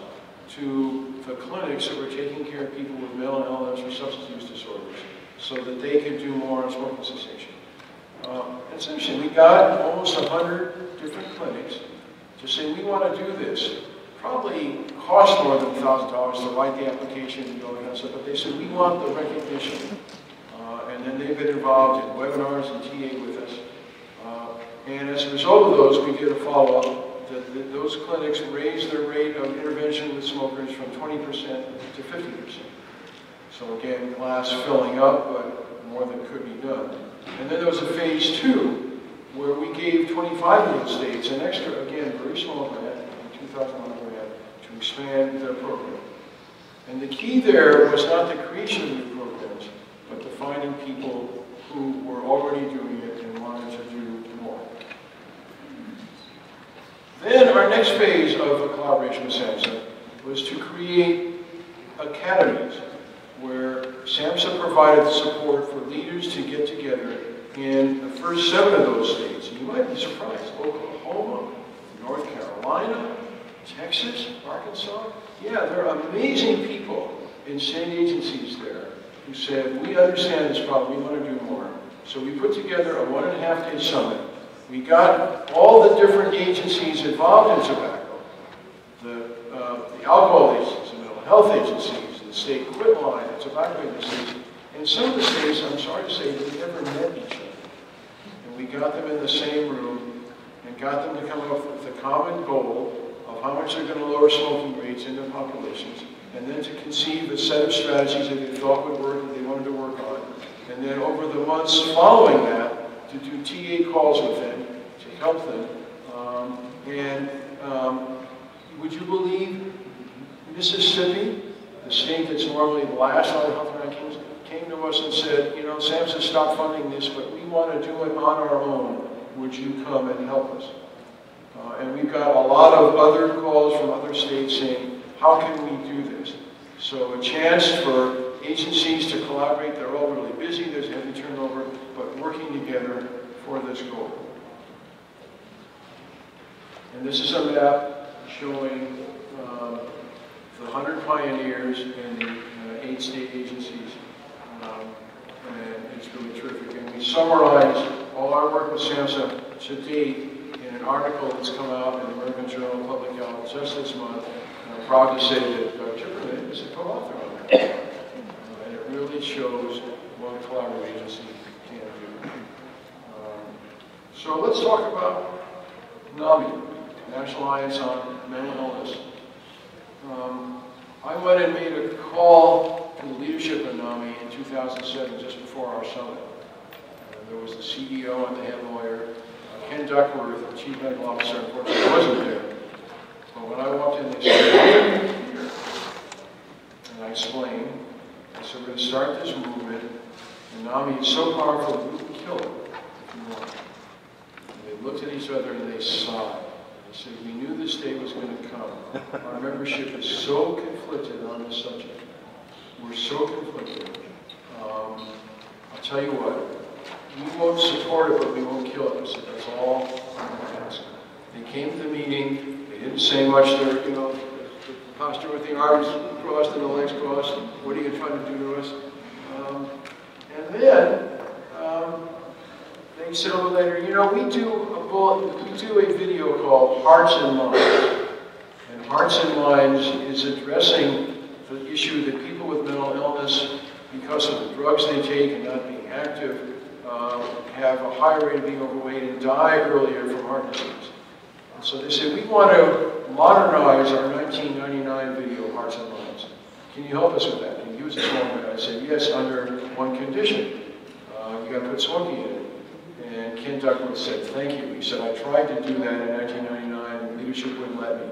to the clinics that were taking care of people with mental illness or substance use disorders, so that they could do more on smoking cessation. Essentially, we got almost 100 different clinics to say, we want to do this. Probably cost more than $1,000 to write the application and all that stuff, but they said, we want the recognition. And then they've been involved in webinars and TA with us. And as a result of those, we did a follow-up. Those clinics raised their rate of intervention with smokers from 20% to 50%. So again, glass filling up, but more than could be done. And then there was a phase 2, where we gave 25 states an extra, again, very small grant, $2,000 grant, to expand their program. And the key there was not the creation of new programs, but to finding people who were already doing it and wanted to do more. Then our next phase of the collaboration with SAMHSA was to create academies, where SAMHSA provided the support for leaders to get together in the first 7 of those states. And you might be surprised, Oklahoma, North Carolina, Texas, Arkansas. Yeah, there are amazing people in state agencies there who said, we understand this problem, we want to do more. So we put together a 1.5-day summit. We got all the different agencies involved in tobacco, the alcohol agencies, the mental health agencies, the state quit line, the tobacco agencies, and some of the states, I'm sorry to say, they never met each other. And we got them in the same room and got them to come up with a common goal of how much they're going to lower smoking rates in their populations, and then to conceive a set of strategies that they thought would work and they wanted to work on. And then over the months following that, to do TA calls with them to help them. Would you believe Mississippi, the state that's normally last on the health rankings, came to us and said, you know, SAMHSA stopped funding this, but we want to do it on our own. Would you come and help us? And we've got a lot of other calls from other states saying, how can we do this? So a chance for agencies to collaborate. They're all really busy. There's heavy turnover, but working together for this goal. And this is a map showing the 100 pioneers and the 8 state agencies, and it's really terrific. And we summarize all our work with SAMHSA to date in an article that's come out in the American Journal of Public Health just this month. And I'm proud to say that Doug Tipperman is a co-author on that. And it really shows what a collaborative agency can do. So let's talk about NAMI, National Alliance on Mental Illness. I went and made a call to the leadership of NAMI in 2007, just before our summit. There was the CEO and the head lawyer, Ken Duckworth, the chief medical officer. Unfortunately, wasn't there. But when when I walked in, they said, and I explained, I said, we're going to start this movement, and NAMI is so powerful, we can kill it if you want. And they looked at each other and they sighed. They said, we knew this day was going to come. Our membership is so conflicted on this subject. We're so conflicted. I'll tell you what. We won't support it, but we won't kill it. I said, that's all I'm going to ask. They came to the meeting. They didn't say much. They were, you know, the posture with the arms crossed and the legs crossed. What are you trying to do to us? And then they said a little later, you know, we do a video called Hearts and Minds. And Hearts and Minds is addressing the issue that people with mental illness, because of the drugs they take and not being active, have a high rate of being overweight and die earlier from heart disease. And so they said, we want to modernize our 1999 video, Hearts and Minds. Can you help us with that? Can you use this moment? I said, yes, under one condition. You got to put smoking in it. And Ken Duckworth said, thank you. He said, I tried to do that in 1999, and leadership wouldn't let me.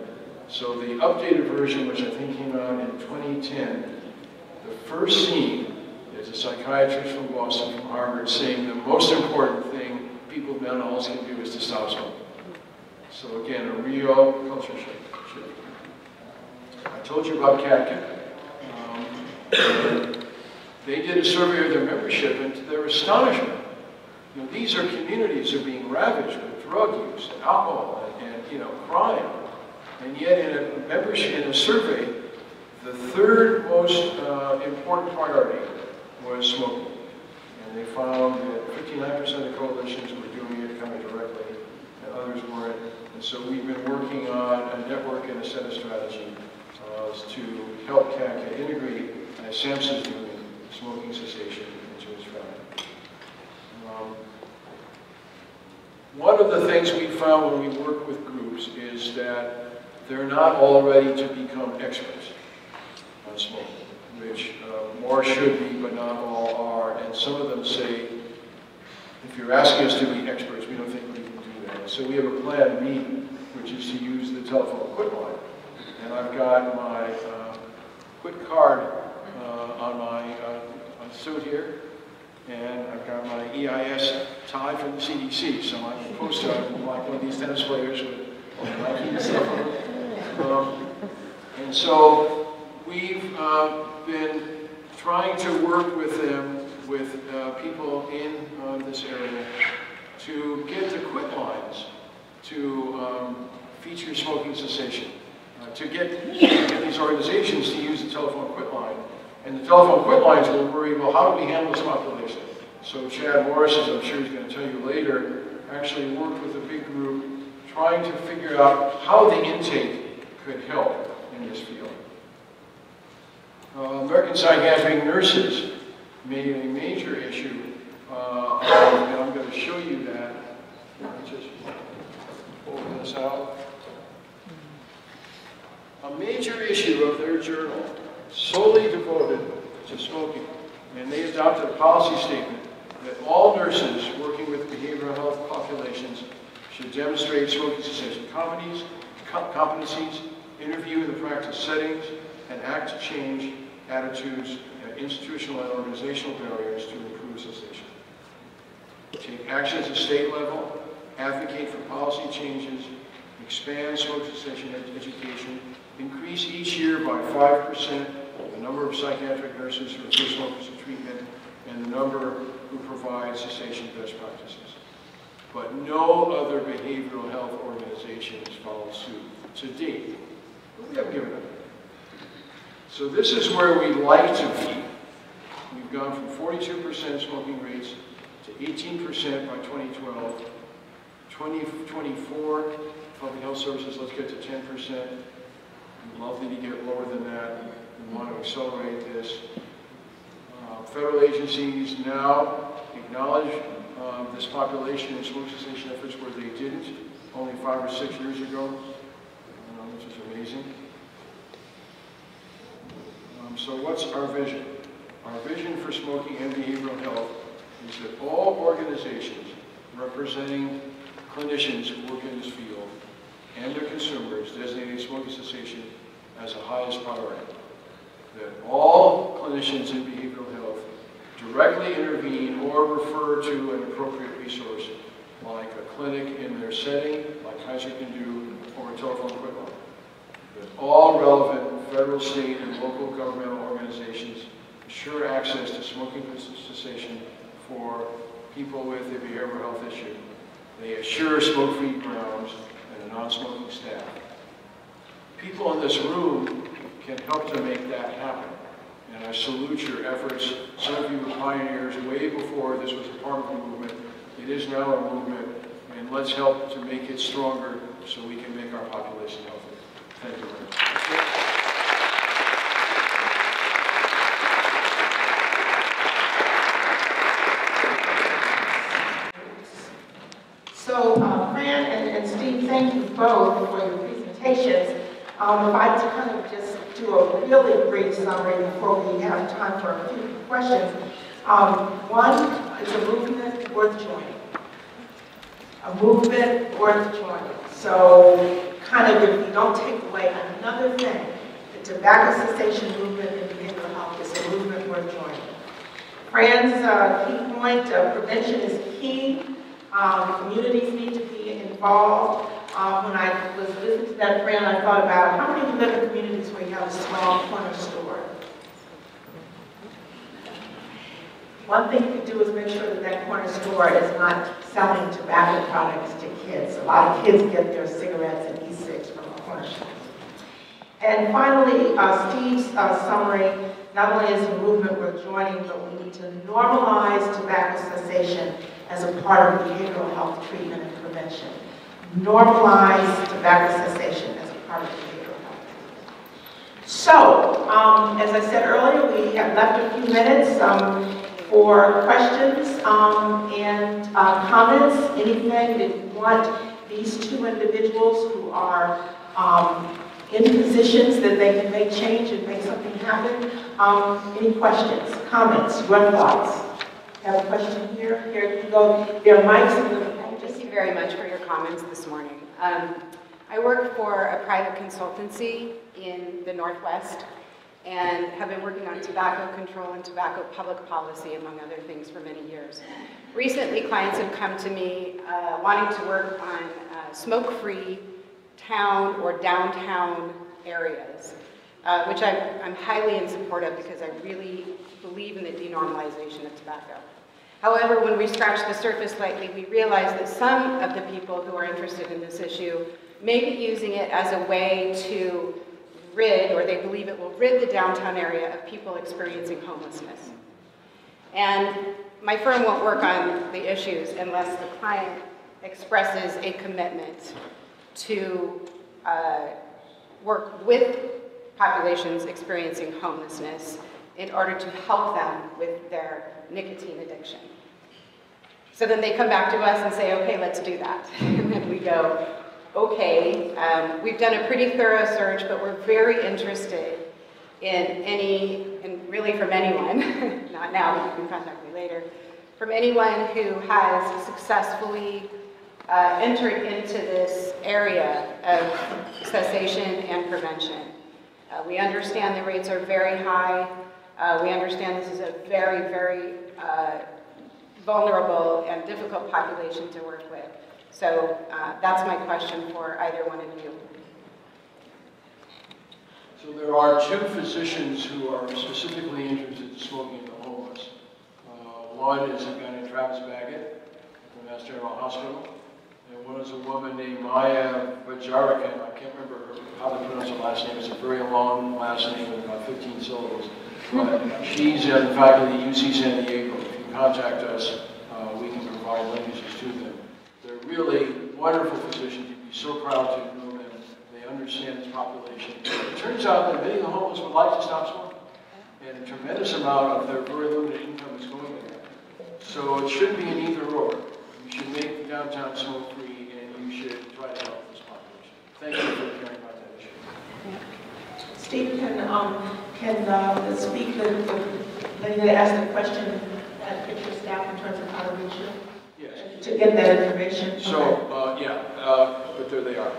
So the updated version, which I think came out in 2010, the first scene, there's a psychiatrist from Boston, from Harvard, saying the most important thing people with mental illness can do is to stop smoking. So again, a real culture shift. I told you about CATCA. They did a survey of their membership, and to their astonishment, you know, these are communities that are being ravaged with drug use, and alcohol, and you know, crime. And yet, in a membership, in a survey, the third most important priority was smoking. And they found that 59% of coalitions were doing it, coming directly, and others weren't. And so we've been working on a network and a set of strategies to help CACA integrate, as SAMHSA's doing, smoking cessation into its fabric. One of the things we found when we work with groups is that they're not all ready to become experts on smoking, which more should be, but not all are. And some of them say, if you're asking us to be experts, we don't think we can do that. So we have a plan B, which is to use the telephone quit line. And I've got my quit card on my suit here. And I've got my EIS tie from the CDC, so I'm a postdoc, like one of these tennis players with Nike stuff on. And so we've been trying to work with them, with people in this area, to get the quit lines to feature smoking cessation, to get these organizations to use the telephone quit line. And the telephone quit lines will worry, well, how do we handle this population? So Chad Morris, as I'm sure he's going to tell you later, actually worked with a big group trying to figure out how the intake could help in this field. American Psychiatric Nurses made a major issue, and I'm going to show you that. Just open this out. A major issue of their journal, solely devoted to smoking. And they adopted a policy statement that all nurses working with behavioral health populations should demonstrate smoking cessation competencies, interview the practice settings, and act to change attitudes, institutional and organizational barriers to improve cessation. Take action at the state level, advocate for policy changes, expand smoking cessation education, increase each year by 5% the number of psychiatric nurses who refer smokers to treatment and the number who provide cessation best practices. But no other behavioral health organization has followed suit to date. We haven't given up. So this is where we'd like to be. We've gone from 42% smoking rates to 18% by 2012, 2024, public health services, let's get to 10%. We'd love that you get lower than that. We want to accelerate this. Federal agencies now acknowledge this population in smoking cessation efforts where they didn't only 5 or 6 years ago, which is amazing. So what's our vision? Our vision for smoking and behavioral health is that all organizations representing clinicians who work in this field and their consumers, designating smoking cessation as the highest priority. That all clinicians in behavioral health directly intervene or refer to an appropriate resource like a clinic in their setting, like Kaiser can do, or a telephone quickline. That all relevant federal, state, and local governmental organizations ensure access to smoking cessation for people with a behavioral health issue. They assure smoke-free grounds and a non-smoking staff. People in this room can help to make that happen. And I salute your efforts. Some of you were pioneers way before this was a part of the movement. It is now a movement, and let's help to make it stronger so we can make our population healthier. Thank you very much. So, Fran and Steve, thank you both for your presentations. If I kind of just do a really brief summary before we have time for a few questions. One, it's a movement worth joining. A movement worth joining. So, kind of if you don't take away another thing, the tobacco cessation movement in behavioral health is a movement worth joining. Fran's key point, prevention is key. Communities need to be involved. When I was listening to that, Fran, I thought about how many of you live in communities where you have a small corner store? One thing you can do is make sure that that corner store is not selling tobacco products to kids. A lot of kids get their cigarettes and e-cigs from the corner store. And finally, Steve's summary, not only is the movement we're joining, but we need to normalize tobacco cessation as a part of behavioral health treatment and prevention. Normalize tobacco cessation as a part of behavioral health. So, as I said earlier, we have left a few minutes for questions and comments, anything that you want these two individuals who are in positions that they can make change and make something happen. Any questions, comments, your thoughts? I have a question here. Here you go. There might be. Thank you very much for your comments this morning. I work for a private consultancy in the Northwest and have been working on tobacco control and tobacco public policy, among other things, for many years. Recently, clients have come to me wanting to work on smoke-free town or downtown areas, which I'm highly in support of because I really believe in the denormalization of tobacco. However, when we scratch the surface slightly, we realize that some of the people who are interested in this issue may be using it as a way to rid, or they believe it will rid the downtown area of people experiencing homelessness. And my firm won't work on the issues unless the client expresses a commitment to work with populations experiencing homelessness in order to help them with their nicotine addiction. So then they come back to us and say, okay, let's do that. And then we go, okay, we've done a pretty thorough search, but we're very interested in and really from anyone, not now, but you can contact me later, from anyone who has successfully entered into this area of cessation and prevention. We understand the rates are very high. We understand this is a very, very vulnerable and difficult population to work with. So that's my question for either one of you. So there are two physicians who are specifically interested in smoking in the homeless. One is a guy named Travis Baggett from Mass General Hospital, and one is a woman named Maya Bajarikan. I can't remember how to pronounce her last name. It's a very long last name with about 15 syllables. But she's in fact in the UC San Diego. If you contact us, we can provide linkages to them. They're really wonderful physicians. You'd be so proud to know them. They understand this population. It turns out that many of the homeless would like to stop smoking. And a tremendous amount of their very limited income is going there. So it should be an either or. You should make downtown smoke free and you should try to help this population. Thank you for caring about that issue. Steve, can the speaker, the lady that asked the question, get your staff in terms of how to reach you? Yes. To get that information? So, yeah, but there they are.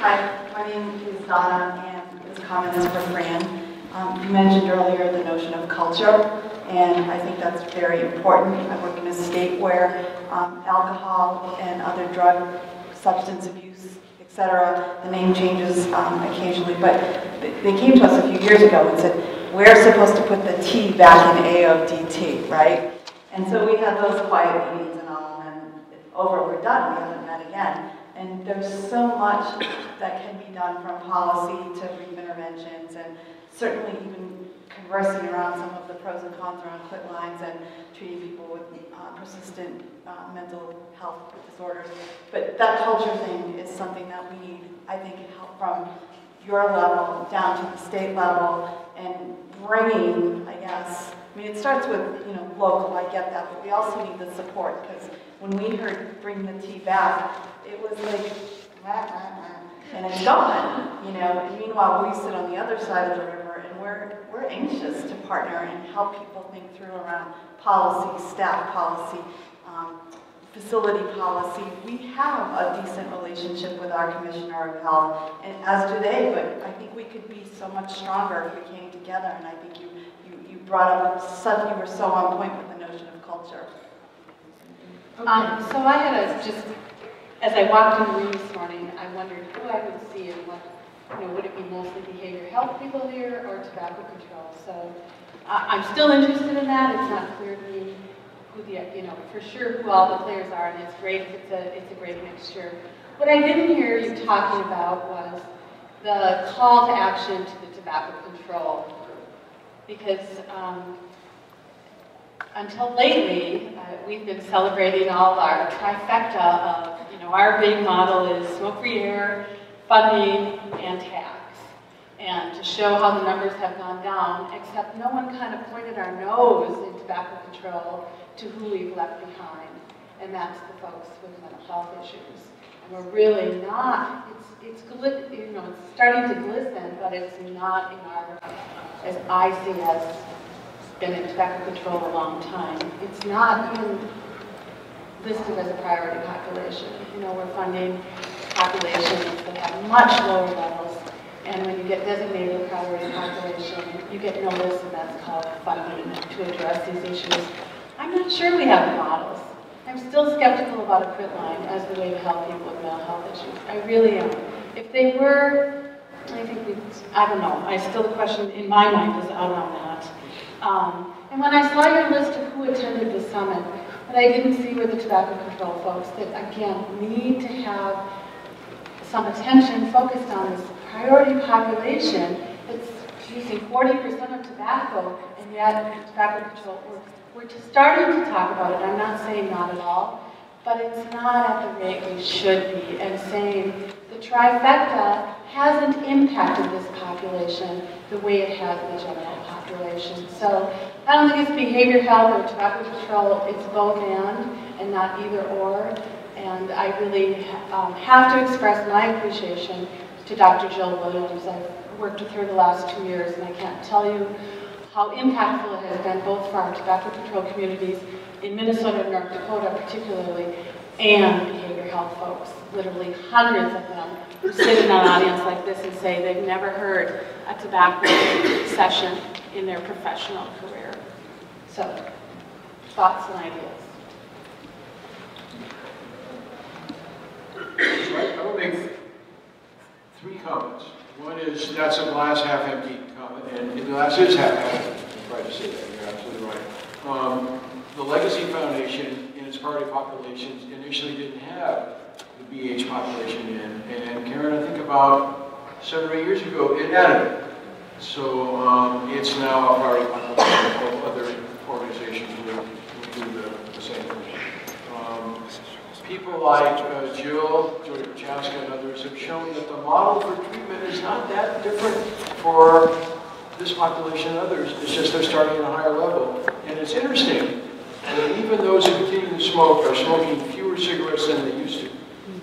Hi, my name is Donna, and it's common known for Fran. You mentioned earlier the notion of culture, and I think that's very important. I work in a state where alcohol and other drug substance abuse, etc., the name changes occasionally, but they came to us a few years ago and said, we're supposed to put the T back in AODT, right? And so we had those quiet meetings and all, and over, we're done, we haven't met again. And there's so much that can be done from policy to re-interventions and certainly even conversing around some of the pros and cons around quit lines and treating people with persistent mental health disorders. But that culture thing is something that we need, I think, help from your level down to the state level and bringing, I guess, I mean, it starts with, you know, local, I get that, but we also need the support, because when we heard bring the tea back, it was like, nah, nah, nah, and it's gone, you know, and meanwhile we sit on the other side of the river and we're anxious to partner and help people think through around policy, staff policy, facility policy. We have a decent relationship with our Commissioner of Health, and as do they, but I think we could be so much stronger if we came together, and I think you brought up, suddenly you were so on point with the notion of culture. Okay. So I had just, as I walked in the room this morning, I wondered who I would see and what, you know, would it be mostly behavior health people here or tobacco control? So I'm still interested in that. It's not clear to me who the, you know, for sure who all the players are, and it's great. It's a great mixture. What I didn't hear you talking about was the call to action to the tobacco control, because until lately, we've been celebrating all our trifecta of, you know, our big model is smoke-free air, funding, and tax, and to show how the numbers have gone down, except no one kind of pointed our nose in tobacco control to who we've left behind, and that's the folks with mental health issues. And we're really not, it's you know, it's starting to glisten, but it's not in our, as I see us, been in tobacco control a long time. It's not even listed as a priority population. You know, we're funding populations that have much lower levels, and when you get designated a priority population, you get notice, and that's called funding to address these issues. I'm not sure we have models. I'm still skeptical about a quit line as the way to help people with mental health issues. I really am. If they were, I think we, I don't know. I still, the question in my mind is out on that. And when I saw your list of who attended the summit, but I didn't see were the tobacco control folks that, again, need to have some attention focused on this priority population that's using 40% of tobacco, and yet tobacco control, we're just starting to talk about it. I'm not saying not at all, but it's not at the rate we should be, and saying the trifecta hasn't impacted this population the way it has the general population. So I don't think it's behavior health or tobacco control, it's both and not either or. And I really have to express my appreciation to Dr. Jill Williams. I've worked with her the last 2 years, and I can't tell you how impactful it has been both for our tobacco control communities in Minnesota and North Dakota particularly, and behavior health folks, literally hundreds of them, who sit in an audience like this and say they've never heard a tobacco session in their professional career. So, thoughts and ideas. So I will make three comments. One is, that's a glass half empty comment, and the glass is half empty. Right to say that, you're absolutely right. The Legacy Foundation and its priority populations initially didn't have BH population in, and Karen, I think about 7 or 8 years ago, it added it. So it's now a priority population of other organizations who do the same thing. People like Jill, Jody Pachowska, and others have shown that the model for treatment is not that different for this population and others. It's just they're starting at a higher level. And it's interesting that even those who continue to smoke are smoking fewer cigarettes than they used to.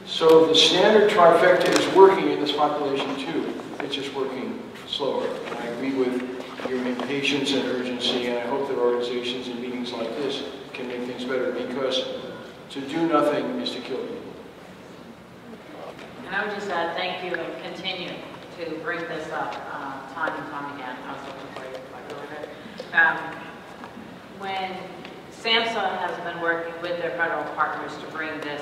So the standard trifecta is working in this population too. It's just working slower. And I agree with your impatience and urgency, and I hope that organizations and meetings like this can make things better, because to do nothing is to kill people. And I would just add thank you and continue to bring this up time and time again. I was looking for you quite a little bit. When SAMHSA has been working with their federal partners to bring this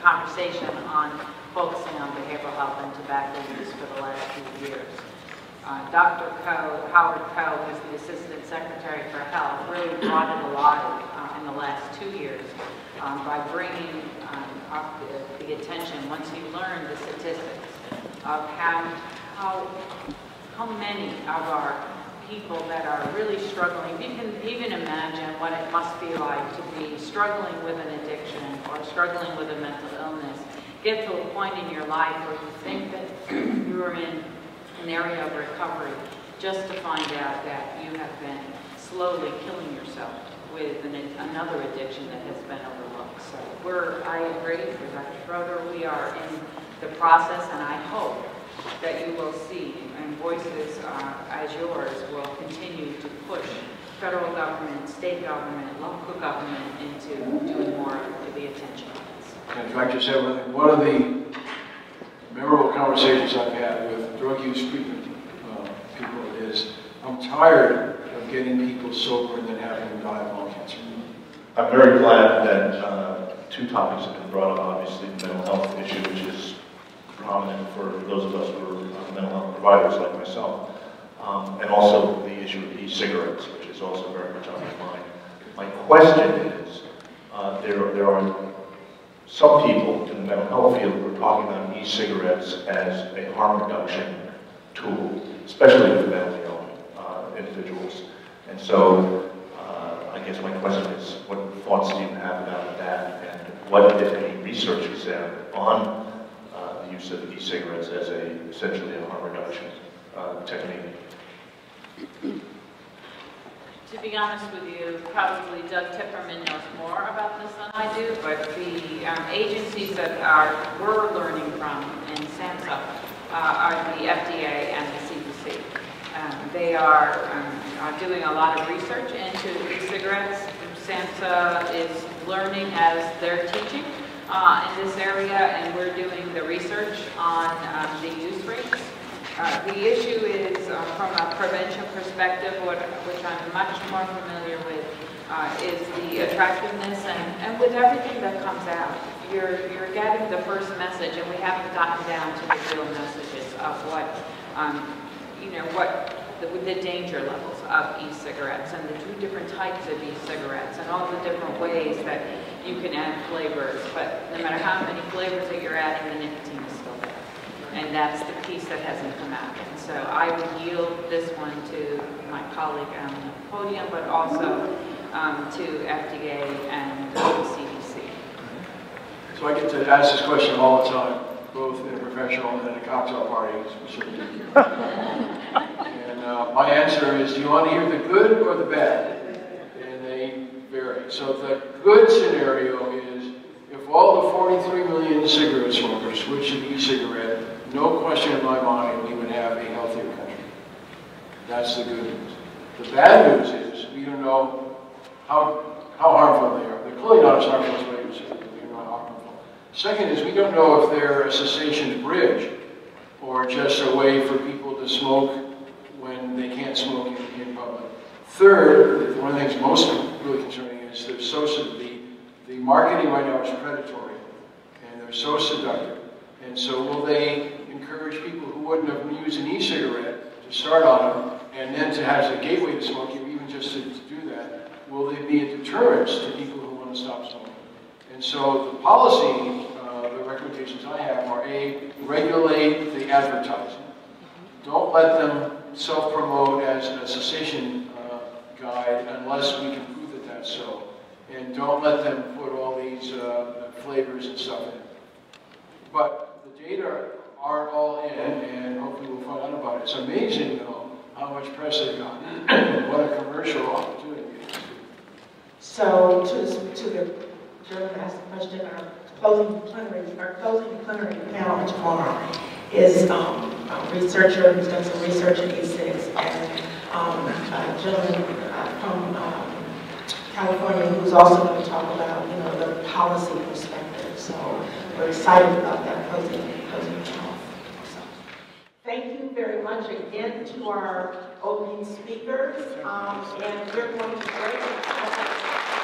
conversation on focusing on behavioral health and tobacco use for the last few years. Dr. Coe, Howard Coe, who's the Assistant Secretary for Health, really brought it alive in the last 2 years by bringing up the attention once he learned the statistics of how many of our people that are really struggling. You can even imagine what it must be like to be struggling with an addiction or struggling with a mental illness. Get to a point in your life where you think that you are in an area of recovery just to find out that you have been slowly killing yourself with another addiction that has been overlooked. So I agree with Dr. Schroeder, we are in the process, and I hope that you will see, and voices as yours will continue to push federal government, state government, local government into doing more of the attention on this. And in fact, you said one of the memorable conversations I've had with drug use treatment people is, I'm tired of getting people sober and then having them die of lung cancer. I'm very glad that two topics have been brought up, obviously, the mental health issue, which is prominent for those of us who are mental health providers like myself, and also the issue of e-cigarettes, which is also very much on my mind. My question is, there are some people in the mental health field who are talking about e-cigarettes as a harm reduction tool, especially with mentally ill individuals. And so I guess my question is, what thoughts do you have about that, and what, if any, research is there on the use of e-cigarettes as essentially a harm reduction technique? To be honest with you, probably Doug Tipperman knows more about this than I do, but the agencies that we're learning from in SAMHSA are the FDA and the CDC. They are doing a lot of research into e-cigarettes. SAMHSA is learning as they're teaching in this area, and we're doing the research on the use rates. The issue is, from a prevention perspective, which I'm much more familiar with, is the attractiveness, and with everything that comes out, you're getting the first message, and we haven't gotten down to the real messages of what, you know, what the danger levels of e-cigarettes and the two different types of e-cigarettes and all the different ways that you can add flavors, but no matter how many flavors that you're adding, the nicotine is still there. And that's the piece that hasn't come out. And so I would yield this one to my colleague on the podium, but also to FDA and CDC. So I get to ask this question all the time, both in a professional and at a cocktail party. And my answer is, do you want to hear the good or the bad? And they vary. So the good scenario is, if all the 43 million cigarette smokers switched to e-cigarette, no question in my mind, we would have a healthier country. That's the good news. The bad news is we don't know how harmful they are. They're clearly not as harmful as we would say. They're not harmful. Second is we don't know if they're a cessation bridge or just a way for people to smoke when they can't smoke in public. Third, one of the things most really concerning is they're so the marketing right now is predatory, and they're so seductive. And so will they encourage people who wouldn't have used an e-cigarette to start on them, and then to have a gateway to smoking, even just to do that? Will they be a deterrence to people who want to stop smoking? And so the policy, the recommendations I have are, A, regulate the advertising. Don't let them self-promote as a cessation guide unless we can prove that that's so. And don't let them put all these flavors and stuff in. But the data are all in, and hopefully we'll find out about it. It's amazing, though, how much press they've gotten and what a commercial opportunity it is. So, to the gentleman asked the question, our closing plenary panel tomorrow is a researcher who's done some research in E6, and a gentleman from California who's also going to talk about, you know, the policy perspective. So we're excited about that closing channel. So, thank you very much again to our opening speakers, and we're going to break.